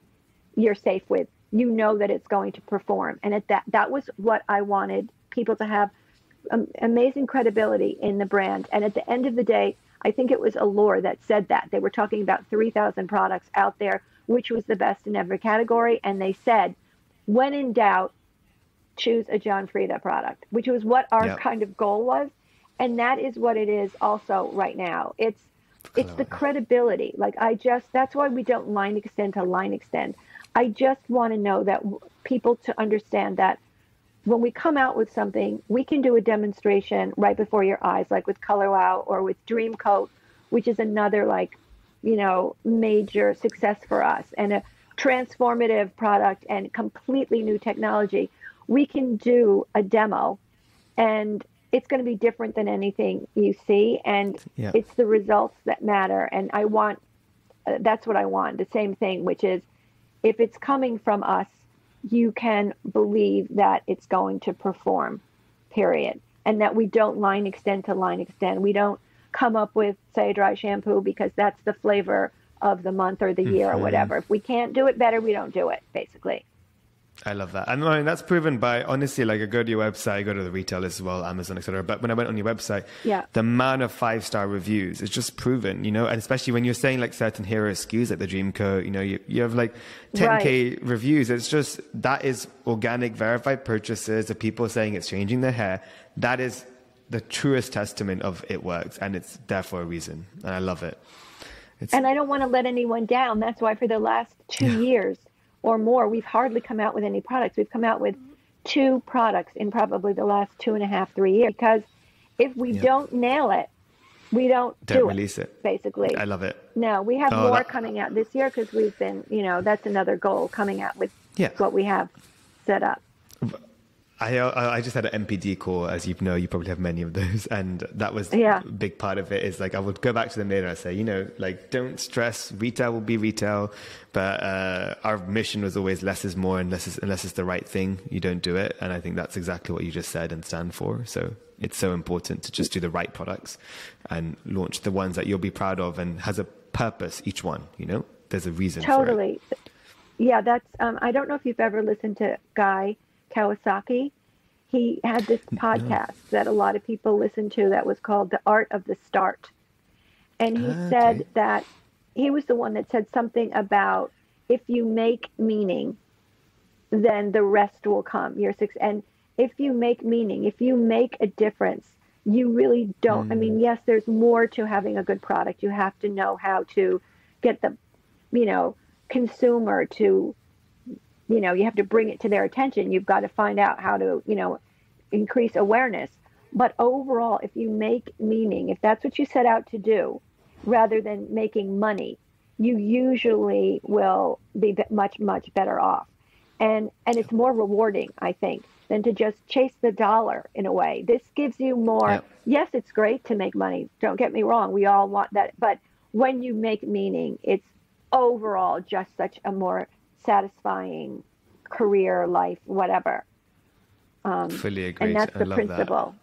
you're safe with. You know that it's going to perform. And at that, that was what I wanted people to have, um, amazing credibility in the brand. And at the end of the day, I think it was Allure that said that. They were talking about three thousand products out there, which was the best in every category. And they said, when in doubt, choose a John Frieda product, which was what our yep. kind of goal was. And that is what it is also right now. It's, it's the credibility. Like I just, that's why we don't line extend to line extend. I just want to know that people to understand that when we come out with something, we can do a demonstration right before your eyes, like with Color Wow or with Dream Coat, which is another like, you know, major success for us and a transformative product and completely new technology. We can do a demo and it's going to be different than anything you see. And yeah. it's the results that matter. And I want, uh, that's what I want. The same thing, which is if it's coming from us, you can believe that it's going to perform, period. And that we don't line extend to line extend. We don't come up with, say, dry shampoo because that's the flavor of the month or the year mm-hmm. or whatever. If we can't do it better, we don't do it, basically. I love that. And I mean, that's proven by, honestly, like I go to your website, I go to the retailers as well, Amazon, et cetera. But when I went on your website, yeah. the amount of five-star reviews, it's just proven, you know, and especially when you're saying like certain hero S K Us like the Dream Coat, you know, you, you have like ten K right. reviews. It's just, that is organic, verified purchases of people saying it's changing their hair. That is the truest testament of it works. And it's there for a reason. And I love it. It's, and I don't want to let anyone down. That's why for the last two yeah. years, or more, we've hardly come out with any products. We've come out with two products in probably the last two and a half, three years. Because if we yeah. don't nail it, we don't, don't do release it, it. Basically, I love it. No, we have oh, more that... coming out this year because we've been, you know, that's another goal, coming out with yeah. what we have set up. I I just had an M P D call, as you know, you probably have many of those, and that was yeah. a big part of it. Is like I would go back to the mirror and say, you know, like don't stress. Retail will be retail, but uh, our mission was always less is more, and less is, unless it's the right thing, you don't do it. And I think that's exactly what you just said and stand for. So it's so important to just do the right products and launch the ones that you'll be proud of and has a purpose. Each one, you know, there's a reason. Totally, for it. yeah. That's um, I don't know if you've ever listened to Guy Kawasaki. He had this podcast no. that a lot of people listen to that was called The Art of the Start. And he okay. said that he was the one that said something about if you make meaning, then the rest will come. You're six. And if you make meaning, if you make a difference, you really don't. Mm. I mean, yes, there's more to having a good product. You have to know how to get the, you know, consumer to, you know, you have to bring it to their attention. You've got to find out how to, you know, increase awareness. But overall, if you make meaning, if that's what you set out to do, rather than making money, you usually will be much, much better off. And, and it's more rewarding, I think, than to just chase the dollar in a way. This gives you more. Yep. Yes, it's great to make money. Don't get me wrong. We all want that. But when you make meaning, it's overall just such a more satisfying career, life, whatever. Um, Fully agree. And that's the principle.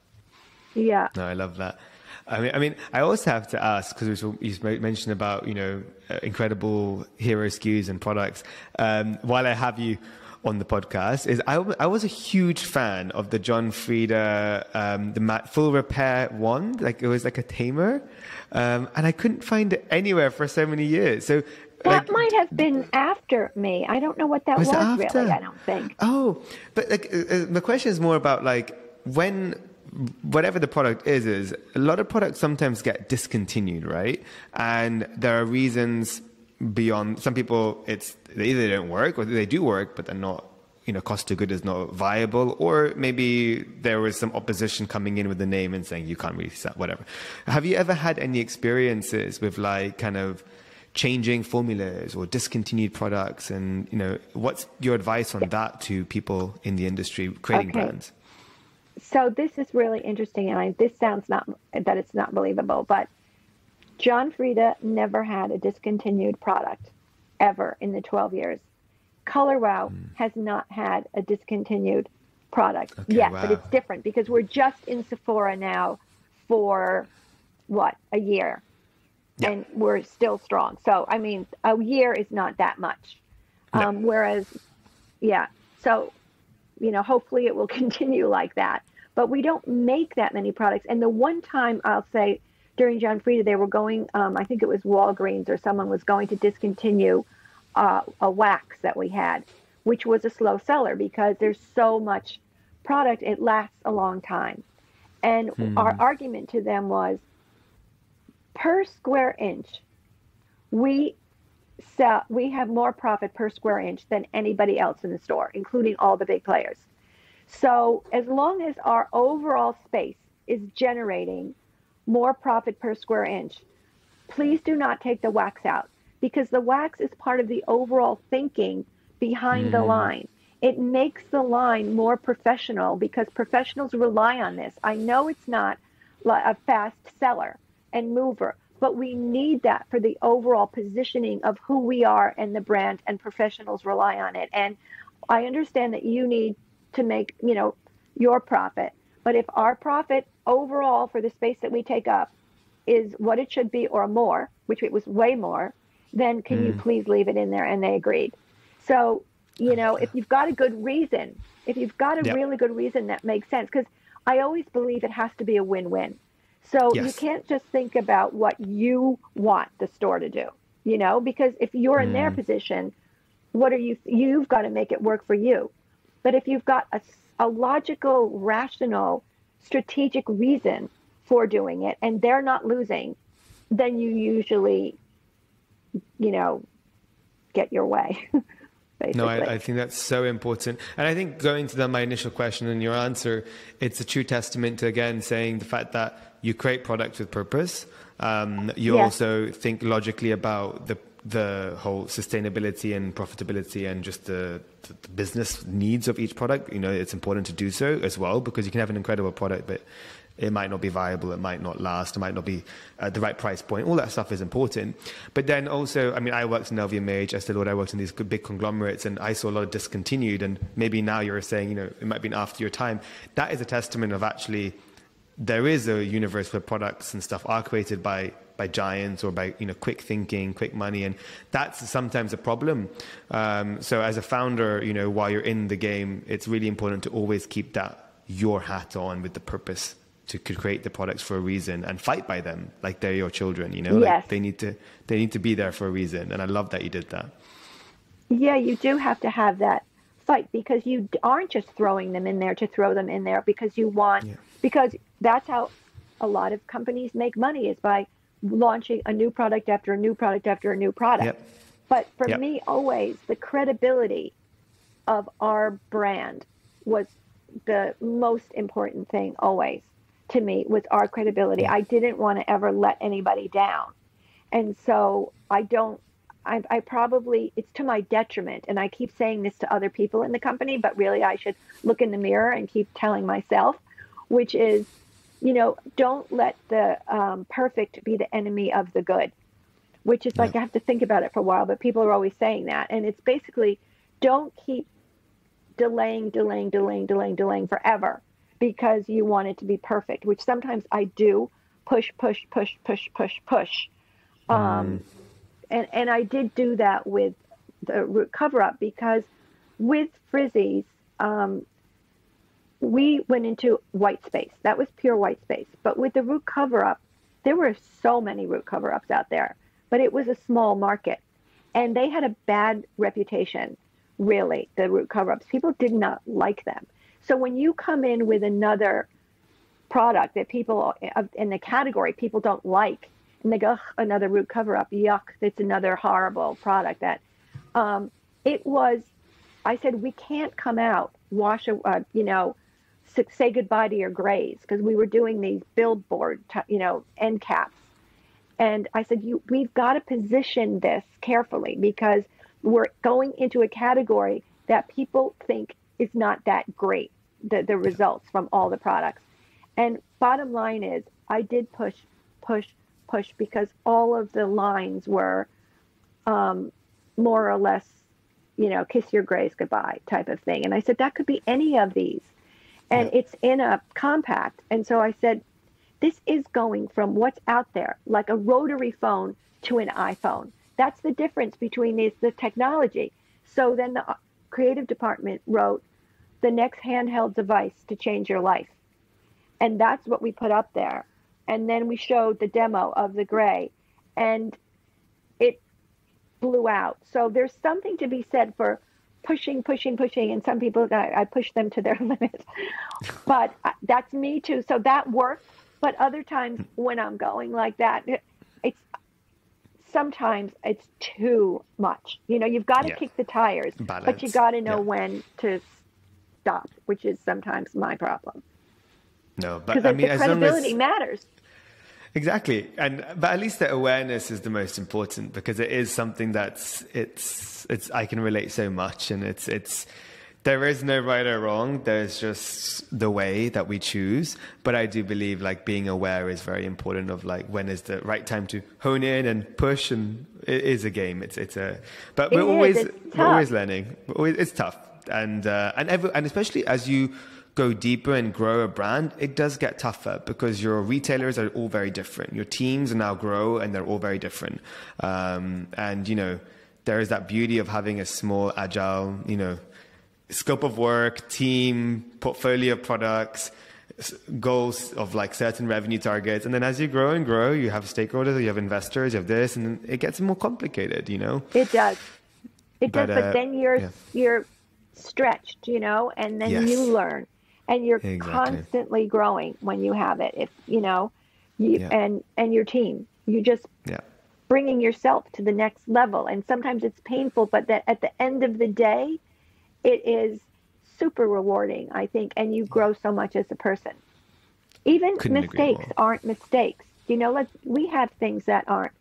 That. Yeah. No, I love that. I mean, I mean, I also have to ask, because you mentioned about, you know, incredible hero S K Us and products. Um, while I have you on the podcast, is I, I was a huge fan of the John Frieda, um, the matte full repair wand. Like it was like a tamer. Um, and I couldn't find it anywhere for so many years. So that like, might have been after me. I don't know what that was, was really, I don't think. Oh, but like uh, the question is more about like when, whatever the product is, is a lot of products sometimes get discontinued, right? And there are reasons beyond, some people, it's they either don't work or they do work, but they're not, you know, cost of good is not viable, or maybe there was some opposition coming in with the name and saying you can't really sell, whatever. Have you ever had any experiences with like kind of changing formulas or discontinued products? And, you know, what's your advice on that to people in the industry creating okay. brands? So this is really interesting. And I, this sounds not that it's not believable, but John Frieda never had a discontinued product ever in the twelve years. Color Wow mm. has not had a discontinued product okay, yet, wow. but it's different because we're just in Sephora now for what, a year. Yeah. And we're still strong. So, I mean, a year is not that much. No. Um, whereas, yeah. So, you know, hopefully it will continue like that. But we don't make that many products. And the one time I'll say during John Frieda, they were going, um, I think it was Walgreens or someone was going to discontinue uh, a wax that we had, which was a slow seller because there's so much product, it lasts a long time. And hmm. our argument to them was, per square inch, we sell, we have more profit per square inch than anybody else in the store, including all the big players. So as long as our overall space is generating more profit per square inch, please do not take the wax out, because the wax is part of the overall thinking behind mm. the line. It makes the line more professional because professionals rely on this. I know it's not a fast seller and mover, but we need that for the overall positioning of who we are and the brand, and professionals rely on it. And I understand that you need to make, you know, your profit, but if our profit overall for the space that we take up is what it should be or more, which it was way more, then can mm. you please leave it in there? And they agreed. So, you know, if you've got a good reason, if you've got a yep. really good reason that makes sense, because I always believe it has to be a win-win. So yes. you can't just think about what you want the store to do, you know, because if you're in mm. their position, what are you, you've got to make it work for you. But if you've got a, a logical, rational, strategic reason for doing it and they're not losing, then you usually, you know, get your way. Basically. No, I, I think that's so important. And I think going to the, my initial question and your answer, it's a true testament to, again, saying the fact that you create products with purpose. Um, you yes. also think logically about the, the whole sustainability and profitability and just the, the business needs of each product. You know, it's important to do so as well, because you can have an incredible product, but it might not be viable, it might not last, it might not be at the right price point. All that stuff is important. But then also, I mean, I worked in L V M H, I said, Lord, I worked in these big conglomerates, and I saw a lot of discontinued, and maybe now you're saying, you know, it might have been after your time. That is a testament of actually, there is a universe where products and stuff are created by by giants or by, you know, quick thinking, quick money. And that's sometimes a problem. Um, so as a founder, you know, while you're in the game, it's really important to always keep that, your hat on with the purpose to create the products for a reason and fight by them like they're your children, you know, yes. like they need to they need to be there for a reason. And I love that you did that. Yeah, you do have to have that fight, because you aren't just throwing them in there to throw them in there because you want, yeah. because that's how a lot of companies make money, is by launching a new product after a new product after a new product. Yep. But for yep. me, always the credibility of our brand was the most important thing, always. To me, was our credibility. I didn't want to ever let anybody down. And so I don't, I, I probably, it's to my detriment. And I keep saying this to other people in the company, but really I should look in the mirror and keep telling myself, which is, you know, don't let the um, perfect be the enemy of the good, which is like, yeah. I have to think about it for a while, but people are always saying that. And it's basically, don't keep delaying, delaying, delaying, delaying, delaying forever because you want it to be perfect, which sometimes I do push, push, push, push, push, push. Um, um. And, and I did do that with the root cover-up because with Frizz Ease, um, we went into white space. That was pure white space. But with the root cover-up, there were so many root cover-ups out there, but it was a small market. And they had a bad reputation, really, the root cover-ups. People did not like them. So when you come in with another product that people, in the category, people don't like, and they go, another root cover-up, yuck, that's another horrible product. That um, it was, I said, we can't come out, wash, a, uh, you know, say goodbye to your grays, because we were doing these billboard, t- you know, end caps. And I said, you, we've got to position this carefully because we're going into a category that people think is not that great, the, the results from all the products. And bottom line is, I did push, push, push, because all of the lines were um, more or less, you know, kiss your grays goodbye type of thing. And I said, that could be any of these. And yeah. It's in a compact. And so I said, this is going from what's out there, like a rotary phone to an iPhone. That's the difference between these, the technology. So then the creative department wrote the next handheld device to change your life. And that's what we put up there. And then we showed the demo of the gray and it blew out. So there's something to be said for pushing, pushing, pushing. And some people, I, I push them to their limit, but that's me too. So that worked. But other times when I'm going like that, it's sometimes it's too much. You know, you've got to yeah. kick the tires, Balance. But you got to know yeah. when to stop, which is sometimes my problem. No, but I mean, the credibility as... matters. Exactly. And, but at least the awareness is the most important because it is something that's, it's, it's, I can relate so much and it's, it's, there is no right or wrong. There's just the way that we choose. But I do believe like being aware is very important of like when is the right time to hone in and push. And it is a game. It's it's a but we're always we're always learning. It's tough, and uh, and every, and especially as you go deeper and grow a brand, it does get tougher because your retailers are all very different. Your teams now grow and they're all very different. Um, and you know there is that beauty of having a small, agile, you know. Scope of work, team, portfolio of products, goals of like certain revenue targets. And then as you grow and grow, you have stakeholders, you have investors, you have this, and it gets more complicated, you know? It does. It but, does, uh, but then you're, yeah. you're stretched, you know, and then yes. you learn and you're exactly. constantly growing when you have it, if, you know, you, yeah. and, and your team, you just yeah. bringing yourself to the next level. And sometimes it's painful, but that at the end of the day, it is super rewarding, I think, and you grow so much as a person. Even Couldn't mistakes aren't mistakes. You know, let's, we have things that aren't,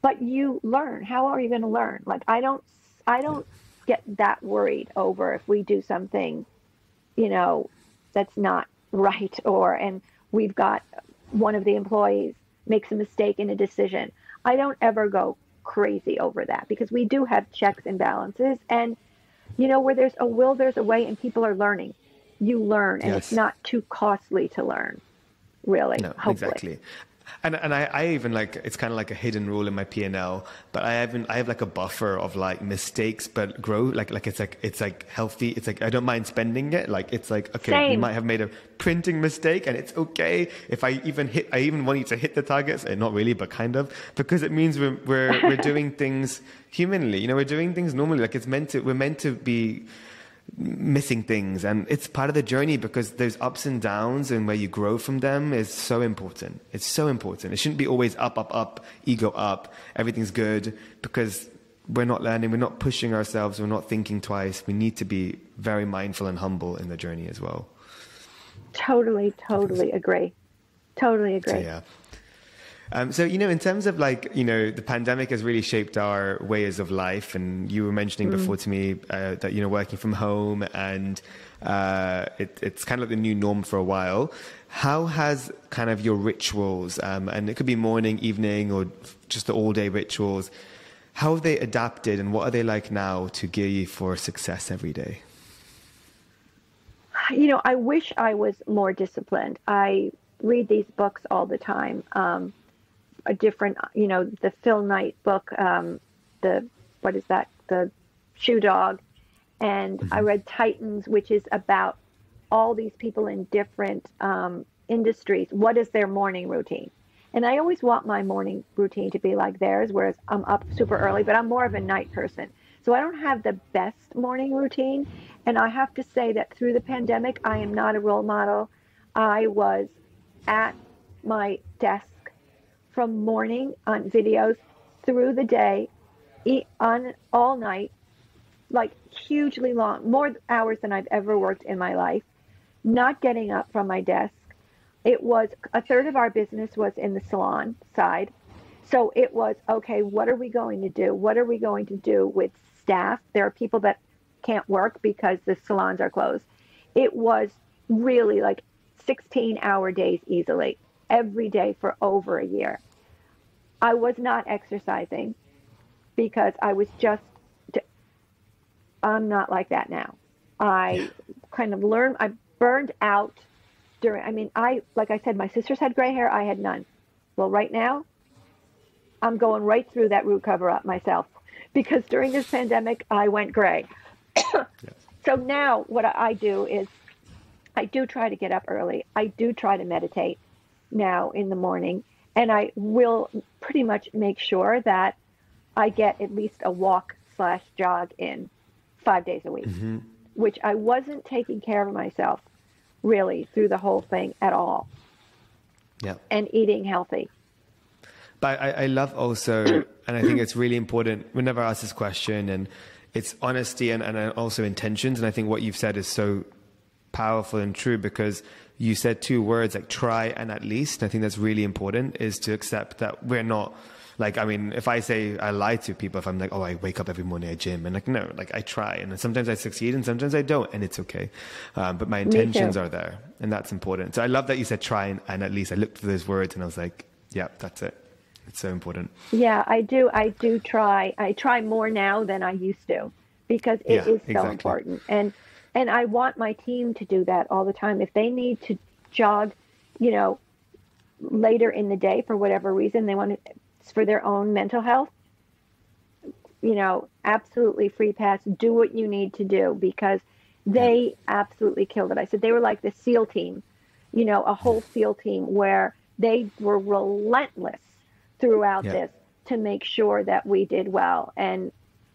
but you learn. How are you going to learn? Like, I don't, I don't get that worried over if we do something, you know, that's not right, or and we've got one of the employees makes a mistake in a decision. I don't ever go crazy over that because we do have checks and balances and. You know, where there's a will, there's a way, and people are learning. You learn, and yes. it's not too costly to learn, really. No, hopefully. Exactly. And and I, I even like, it's kind of like a hidden rule in my P and L, but I haven't, I have like a buffer of like mistakes, but grow, like, like it's like, it's like healthy. It's like, I don't mind spending it. Like, it's like, okay, Same. You might have made a printing mistake and it's okay. If I even hit, I even want you to hit the targets and not really, but kind of, because it means we're, we're, we're doing things humanly, you know, we're doing things normally. Like it's meant to, we're meant to be missing things. And it's part of the journey because those ups and downs and where you grow from them is so important. It's so important. It shouldn't be always up, up, up, ego up, everything's good because we're not learning. We're not pushing ourselves. We're not thinking twice. We need to be very mindful and humble in the journey as well. Totally, totally agree. Totally agree. So, yeah. Um, so, you know, in terms of like, you know, the pandemic has really shaped our ways of life. And you were mentioning mm. before to me uh, that, you know, working from home and uh, it, it's kind of like the new norm for a while. How has kind of your rituals um, and it could be morning, evening or just the all day rituals. How have they adapted and what are they like now to gear you for success every day? you know, I wish I was more disciplined. I read these books all the time. Um, a different, you know, the Phil Knight book, um, the, what is that? The Shoe Dog. And mm-hmm. I read Titans, which is about all these people in different um, industries. What is their morning routine? And I always want my morning routine to be like theirs, whereas I'm up super early, but I'm more of a night person. So I don't have the best morning routine. And I have to say that through the pandemic, I am not a role model. I was at my desk from morning on videos through the day, on all night, like hugely long, more hours than I've ever worked in my life, not getting up from my desk. It was a third of our business was in the salon side. So it was, okay, what are we going to do? What are we going to do with staff? There are people that can't work because the salons are closed. It was really like sixteen hour days easily, every day for over a year. I was not exercising because I was just, I'm not like that now. I kind of learned, I burned out during, I mean, I, like I said, my sisters had gray hair, I had none. Well, right now, I'm going right through that root cover up myself because during this pandemic, I went gray. Yes. So now what I do is I do try to get up early. I do try to meditate now in the morning, and I will pretty much make sure that I get at least a walk slash jog in five days a week, mm-hmm. which I wasn't taking care of myself really through the whole thing at all. Yeah. And eating healthy. But I, I love also, and I think it's really important, whenever I ask this question, and it's honesty and, and also intentions. And I think what you've said is so powerful and true, because you said two words like try and at least. And I think that's really important, is to accept that we're not, like, I mean, if I say I lie to people, if I'm like, oh, I wake up every morning at gym, and like, no, like I try, and sometimes I succeed and sometimes I don't, and it's okay. Um, but my intentions are there, and that's important. So I love that you said try and, and at least. I looked for those words and I was like, yeah, that's it. It's so important. Yeah, I do. I do try. I try more now than I used to, because it yeah, is so exactly. important. And, and I want my team to do that all the time. If they need to jog, you know, later in the day for whatever reason, they want to, for their own mental health, you know, absolutely free pass, do what you need to do, because they absolutely killed it. I said they were like the SEAL team, you know, a whole SEAL team where they were relentless throughout yeah. this to make sure that we did well. And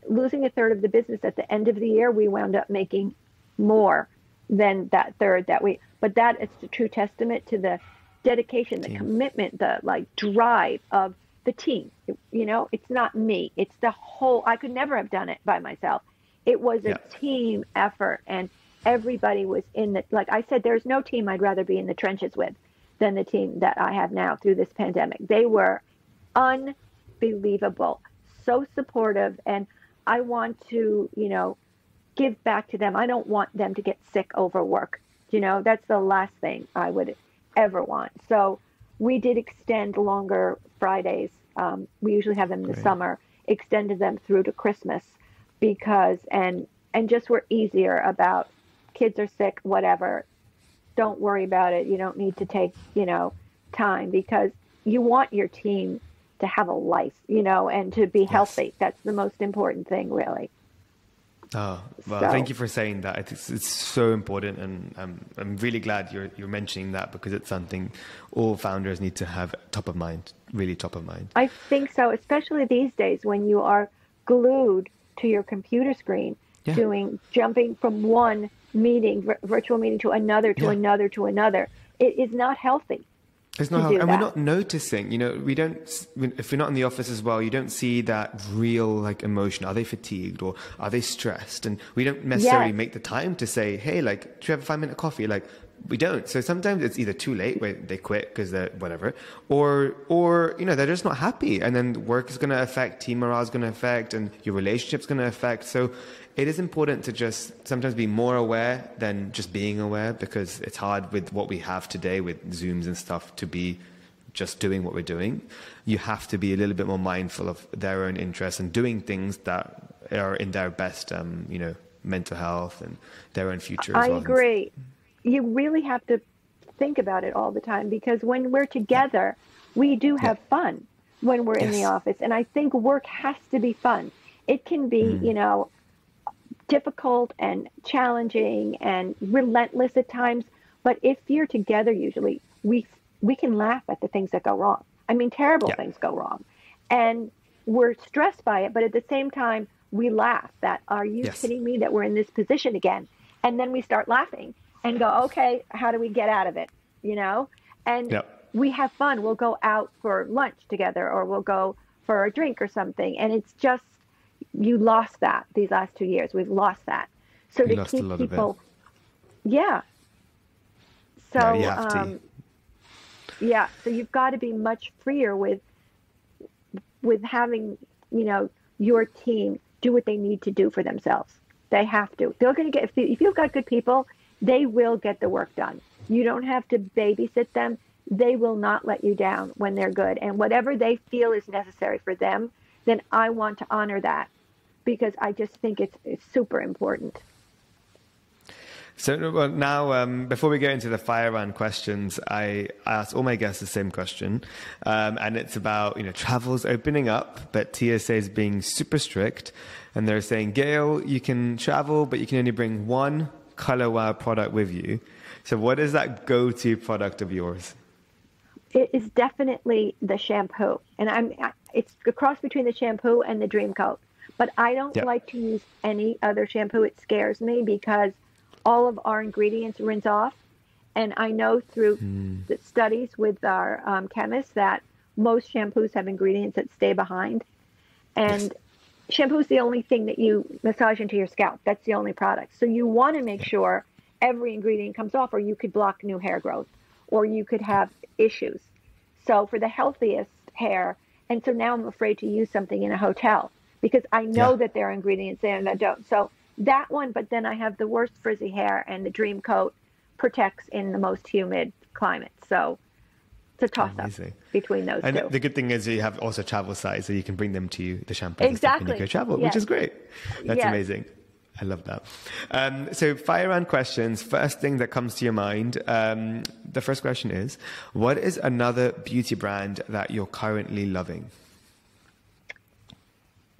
losing a third of the business at the end of the year, we wound up making more than that third that we, but that is the true testament to the dedication, the yeah. commitment, the like drive of the team. You know, it's not me, it's the whole, I could never have done it by myself. It was a yeah. team effort, and everybody was in the, like I said, there's no team I'd rather be in the trenches with than the team that I have now through this pandemic. They were unbelievable, so supportive, and I want to, you know, give back to them. I don't want them to get sick over work. You know, that's the last thing I would ever want. So we did extend longer Fridays. Um, we usually have them in the Great. summer, extended them through to Christmas, because, and, and just were easier about kids are sick, whatever. Don't worry about it. You don't need to take, you know, time, because you want your team to have a life, you know, and to be yes. healthy. That's the most important thing, really. Oh, well, so. Thank you for saying that. I think it's, it's so important. And um, I'm really glad you're, you're mentioning that, because it's something all founders need to have top of mind, really top of mind. I think so, especially these days when you are glued to your computer screen, yeah. doing, jumping from one meeting, v- virtual meeting to another, to yeah. another, to another. It is not healthy. It's not, and that. We're not noticing, you know, we don't, if we're not in the office as well, you don't see that real like emotion. Are they fatigued, or are they stressed? And we don't necessarily yes. make the time to say, hey, like, do you have a five minute coffee? Like, we don't. So sometimes it's either too late where they quit because they're whatever, or, or, you know, they're just not happy. And then work is going to affect, team morale is going to affect, and your relationship's going to affect. So it is important to just sometimes be more aware than just being aware, because it's hard with what we have today with Zooms and stuff to be just doing what we're doing. You have to be a little bit more mindful of their own interests and doing things that are in their best, um, you know, mental health and their own future. As I well. agree. you really have to think about it all the time, because when we're together, we do have yeah. fun when we're yes. in the office. And I think work has to be fun. It can be, mm. you know, difficult and challenging and relentless at times. But if you're together, usually we we can laugh at the things that go wrong. I mean, terrible yeah. things go wrong. And we're stressed by it. But at the same time, we laugh that, are you yes. kidding me that we're in this position again? And then we start laughing and go, okay, how do we get out of it? You know, and yep. we have fun. We'll go out for lunch together, or we'll go for a drink or something. And it's just, you lost that these last two years. We've lost that. So we to keep people. Yeah. So, no, you have um, to. yeah. So you've got to be much freer with, with having, you know, your team do what they need to do for themselves. They have to. They're going to get, if, they, if you've got good people, they will get the work done. You don't have to babysit them. They will not let you down when they're good. And whatever they feel is necessary for them, then I want to honor that, because I just think it's, it's super important. So now, um, before we go into the fire round questions, I, I asked all my guests the same question. Um, and it's about, you know, travel's opening up, but T S A is being super strict. And they're saying, Gail, you can travel, but you can only bring one Color Wow product with you. So what is that go-to product of yours? It is definitely the shampoo. And I'm, it's a cross between the shampoo and the Dream Coat. But I don't yep. like to use any other shampoo. It scares me, because all of our ingredients rinse off. And I know through mm. the studies with our um, chemists that most shampoos have ingredients that stay behind. And yes. shampoo is the only thing that you massage into your scalp. That's the only product. So you want to make sure every ingredient comes off, or you could block new hair growth, or you could have issues. So for the healthiest hair, and so now I'm afraid to use something in a hotel, because I know yeah. that there are ingredients there and I don't. So that one, but then I have the worst frizzy hair, and the Dream Coat protects in the most humid climate. So it's a toss up between those and two. And the good thing is you have also travel size, so you can bring them to you, the shampoo exactly. and you go travel, yes. which is great. That's yes. amazing. I love that. Um, so fire round questions. First thing that comes to your mind. Um, the first question is, what is another beauty brand that you're currently loving?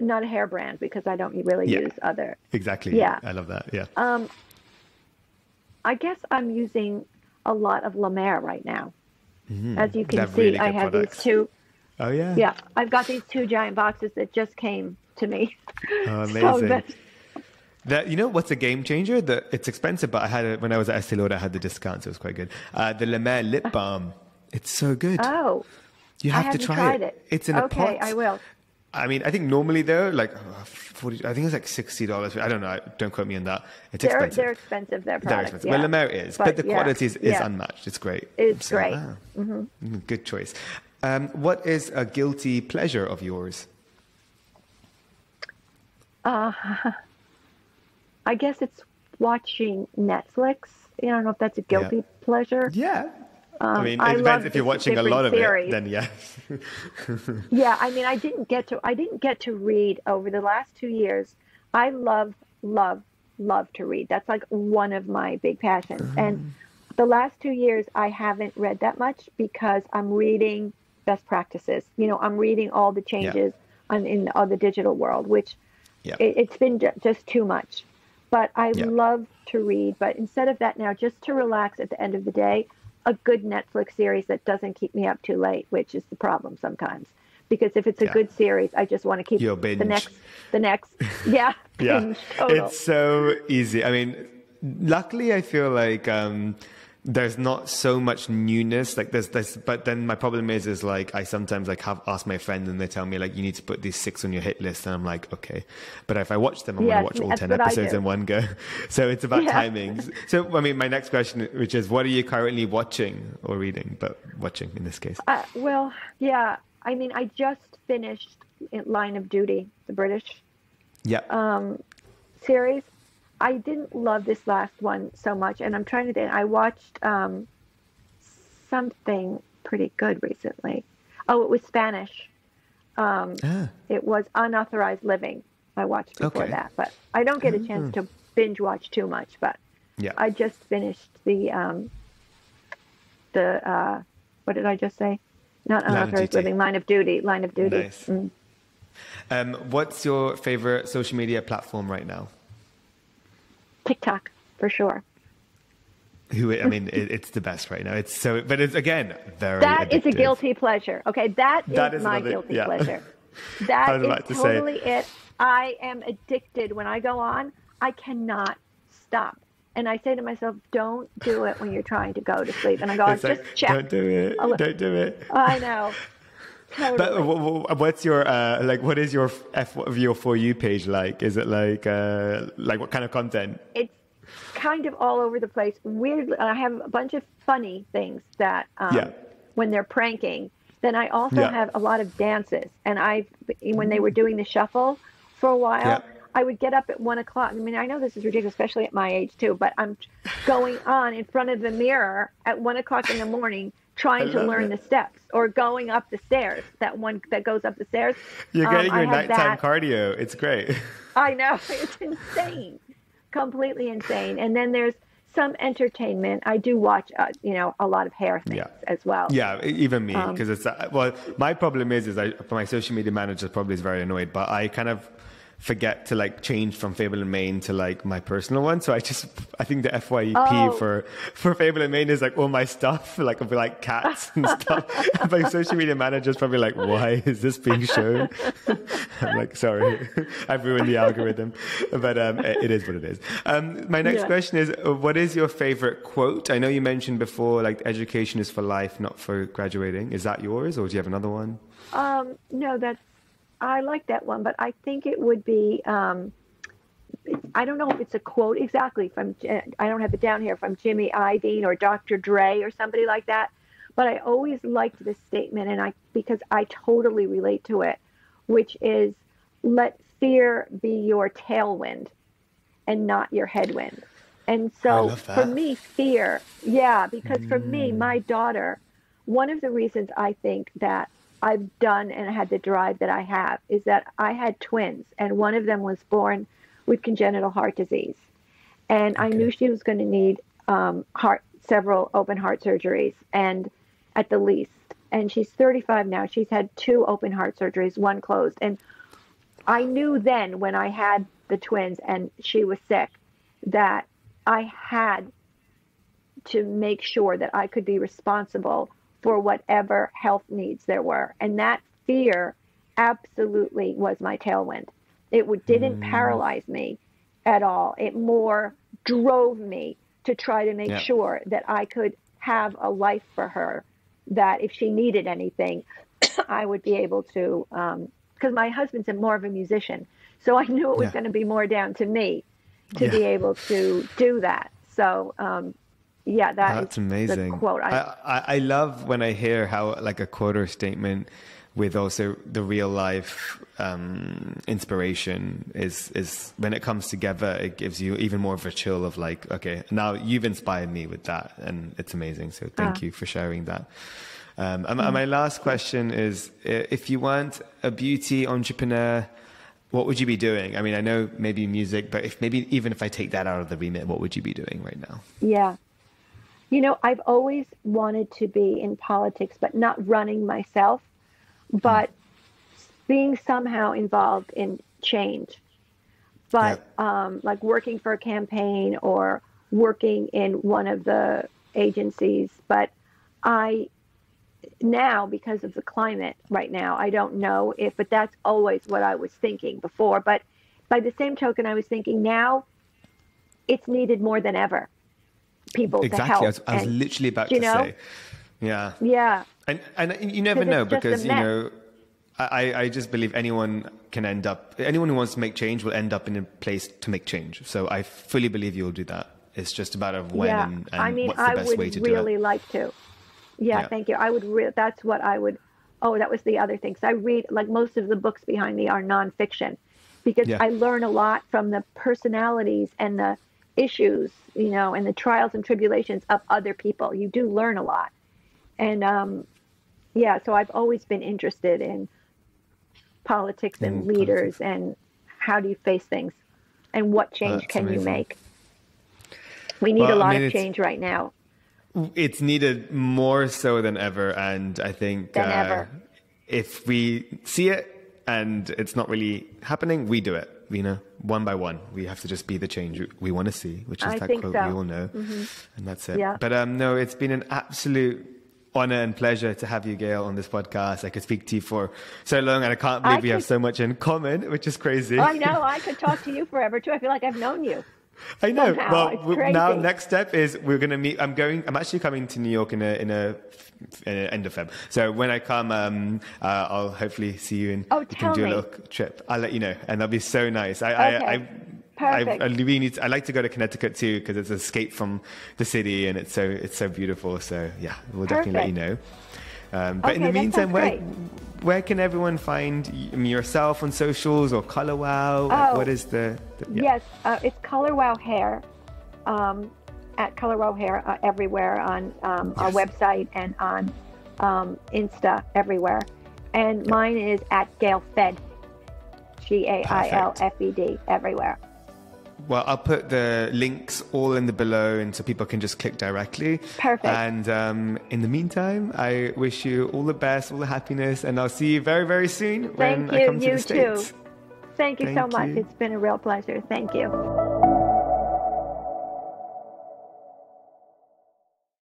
Not a hair brand, because I don't really yeah. use other. Exactly. Yeah. I love that. Yeah. Um, I guess I'm using a lot of La Mer right now. Mm-hmm. As you can They're see, really I have products. These two. Oh, yeah. Yeah. I've got these two giant boxes that just came to me. Oh, amazing. So that, That, you know what's a game changer? That it's expensive, but I had it when I was at Estee Lauder. I had the discount, so it was quite good. Uh, the La Mer lip balm, it's so good. Oh, you have I to try it. it. It's in okay, a pot. Okay, I will. I mean, I think normally though, like forty. I think it's like sixty dollars. I don't know. Don't quote me on that. It's they're, expensive. They're expensive. Their products, they're expensive. Yeah. Well, La Mer is, but, but the yeah, quality is, is yeah. unmatched. It's great. It's so, great. Wow. Mm-hmm. Good choice. Um, what is a guilty pleasure of yours? Uh I guess it's watching Netflix. I don't know if that's a guilty yeah. pleasure. Yeah. Um, I mean, it I depends if you're watching a lot of series. it, then yeah. yeah. I mean, I didn't get to, I didn't get to read over the last two years. I love, love, love to read. That's like one of my big passions. Mm-hmm. And the last two years I haven't read that much, because I'm reading best practices. You know, I'm reading all the changes yeah. on, in all the digital world, which yeah. it, it's been ju- just too much. But I yeah. love to read. But instead of that now, just to relax at the end of the day, a good Netflix series that doesn't keep me up too late, which is the problem sometimes. Because if it's a yeah. good series, I just want to keep You'll binge. the next, the next. Yeah. yeah. Binge, it's so easy. I mean, luckily, I feel like um, there's not so much newness. Like there's this, but then my problem is, is like, I sometimes like have asked my friend and they tell me like, you need to put these six on your hit list. And I'm like, okay, but if I watch them, I'm yes, going to watch all ten episodes in one go. So it's about yeah. timings. So, I mean, my next question, which is, what are you currently watching or reading, but watching in this case? Uh, well, yeah. I mean, I just finished Line of Duty, the British yeah. um, series. I didn't love this last one so much, and I'm trying to think. I watched um, something pretty good recently. Oh, it was Spanish. Um, ah. It was Unauthorized Living. I watched before okay. that, but I don't get a chance mm. to binge watch too much. But Yeah. I just finished the, um, the, uh, what did I just say? Not Unauthorized Living, Line of Duty, Line of Duty. Nice. Mm. Um, what's your favorite social media platform right now? TikTok, for sure. Who I mean, it, it's the best right now. It's so, but it's again very. That addictive. Is a guilty pleasure. Okay, that, that is, is my another, guilty yeah. pleasure. That is like to totally say. It. I am addicted. When I go on, I cannot stop. And I say to myself, "Don't do it when you're trying to go to sleep." And I go, "Just like, check." Don't do it. I'll, don't do it. I know. Totally. But what's your uh, like? What is your F of your For You page like? Is it like uh, like what kind of content? It's kind of all over the place. Weirdly, I have a bunch of funny things that um, yeah. when they're pranking. Then I also yeah. have a lot of dances. And I, when they were doing the shuffle for a while, yeah. I would get up at one o'clock. I mean, I know this is ridiculous, especially at my age too. But I'm going on in front of the mirror at one o'clock in the morning. Trying to learn it. The steps or going up the stairs, that one that goes up the stairs. You're getting um, your nighttime that. cardio. It's great. I know. It's insane. Completely insane. And then there's some entertainment. I do watch, uh, you know, a lot of hair things yeah. as well. Yeah, even me. Because um, it's, uh, well, my problem is, is I, my social media manager probably is very annoyed, but I kind of forget to like change from Fable and Mane to like my personal one. So I just, I think the F Y E P oh. for, for Fable and Mane is like all my stuff, like I'll be like cats and stuff. And my social media manager's probably like, why is this being shown? I'm like, sorry, I've ruined the algorithm. But um, it, it is what it is. Um, my next yeah. question is, what is your favorite quote? I know you mentioned before, like education is for life, not for graduating. Is that yours or do you have another one? Um, no, that's, I like that one, but I think it would be, um, I don't know if it's a quote exactly from, I don't have it down here, from Jimmy Iovine or Doctor Dre or somebody like that. But I always liked this statement, and I, because I totally relate to it, which is, let fear be your tailwind and not your headwind. And so for me, fear, yeah, because mm. for me, my daughter, one of the reasons I think that I've done and had the drive that I have is that I had twins, and one of them was born with congenital heart disease, and okay. I knew she was going to need um, heart several open heart surgeries, and at the least. And she's thirty-five now. She's had two open heart surgeries, one closed. And I knew then when I had the twins and she was sick that I had to make sure that I could be responsible for whatever health needs there were. And that fear absolutely was my tailwind. It would, didn't mm. paralyze me at all. It more drove me to try to make yeah. sure that I could have a life for her, that if she needed anything, I would be able to, um, because my husband's more of a musician. So I knew it was yeah. going to be more down to me to yeah. be able to do that. So, um, yeah, that that's is amazing. The quote. I, I, I love when I hear how like a quote or statement with also the real life um, inspiration is, is when it comes together, it gives you even more of a chill of like, okay, now you've inspired me with that. And it's amazing. So thank ah. you for sharing that. Um, and, mm-hmm. and my last question is, if you weren't a beauty entrepreneur, what would you be doing? I mean, I know maybe music, but if maybe even if I take that out of the remit, what would you be doing right now? Yeah. You know, I've always wanted to be in politics, but not running myself, but being somehow involved in change. But yeah. um, like working for a campaign or working in one of the agencies. But I now, because of the climate right now, I don't know if, but that's always what I was thinking before. But by the same token, I was thinking now it's needed more than ever. People exactly. To help. I was, I was and, literally about to know? say, yeah, yeah, and and you never know because you know, I I just believe anyone can end up anyone who wants to make change will end up in a place to make change. So I fully believe you'll do that. It's just a matter of when yeah. and, and I mean, what's the I best way to really do it. I would really like to. Yeah, yeah, thank you. I would. Re that's what I would. Oh, that was the other thing. So I read like most of the books behind me are nonfiction because yeah. I learn a lot from the personalities and the issues, you know, and the trials and tribulations of other people. You do learn a lot. And um, yeah, so I've always been interested in politics and mm, leaders politics. and how do you face things and what change That's can amazing. you make? We need well, a lot I mean, of change right now. It's needed more so than ever. And I think than uh, ever. if we see it and it's not really happening, we do it. You know, one by one, we have to just be the change we want to see, which is I that quote so. we all know. Mm-hmm. And that's it. Yeah. But um, no, it's been an absolute honor and pleasure to have you, Gail, on this podcast. I could speak to you for so long, and I can't believe I we could... have so much in common, which is crazy. I know. I could talk to you forever, too. I feel like I've known you. I know. Somehow. Well, now next step is we're going to meet. I'm going. I'm actually coming to New York in a in a, in a end of February. So when I come, um, uh, I'll hopefully see you and oh, we can do me. a little trip. I'll let you know, and that'll be so nice. I okay. I, I, Perfect. I, I really need. To, I like to go to Connecticut too because it's an escape from the city, and it's so it's so beautiful. So yeah, we'll Perfect. definitely let you know. Um, but okay, in the meantime, where great. where can everyone find yourself on socials or Color Wow? Oh, what is the, the yeah. yes? Uh, it's Color Wow Hair, um, at Color Wow Hair uh, everywhere on um, yes. our website and on um, Insta everywhere. And yep. mine is at Gail Fed, G A I L F E D everywhere. Well, I'll put the links all in the below, and so people can just click directly. Perfect. And um, in the meantime, I wish you all the best, all the happiness, and I'll see you very, very soon Thank when you, I come you to the States. Thank you. Thank you so much. It's been a real pleasure. Thank you.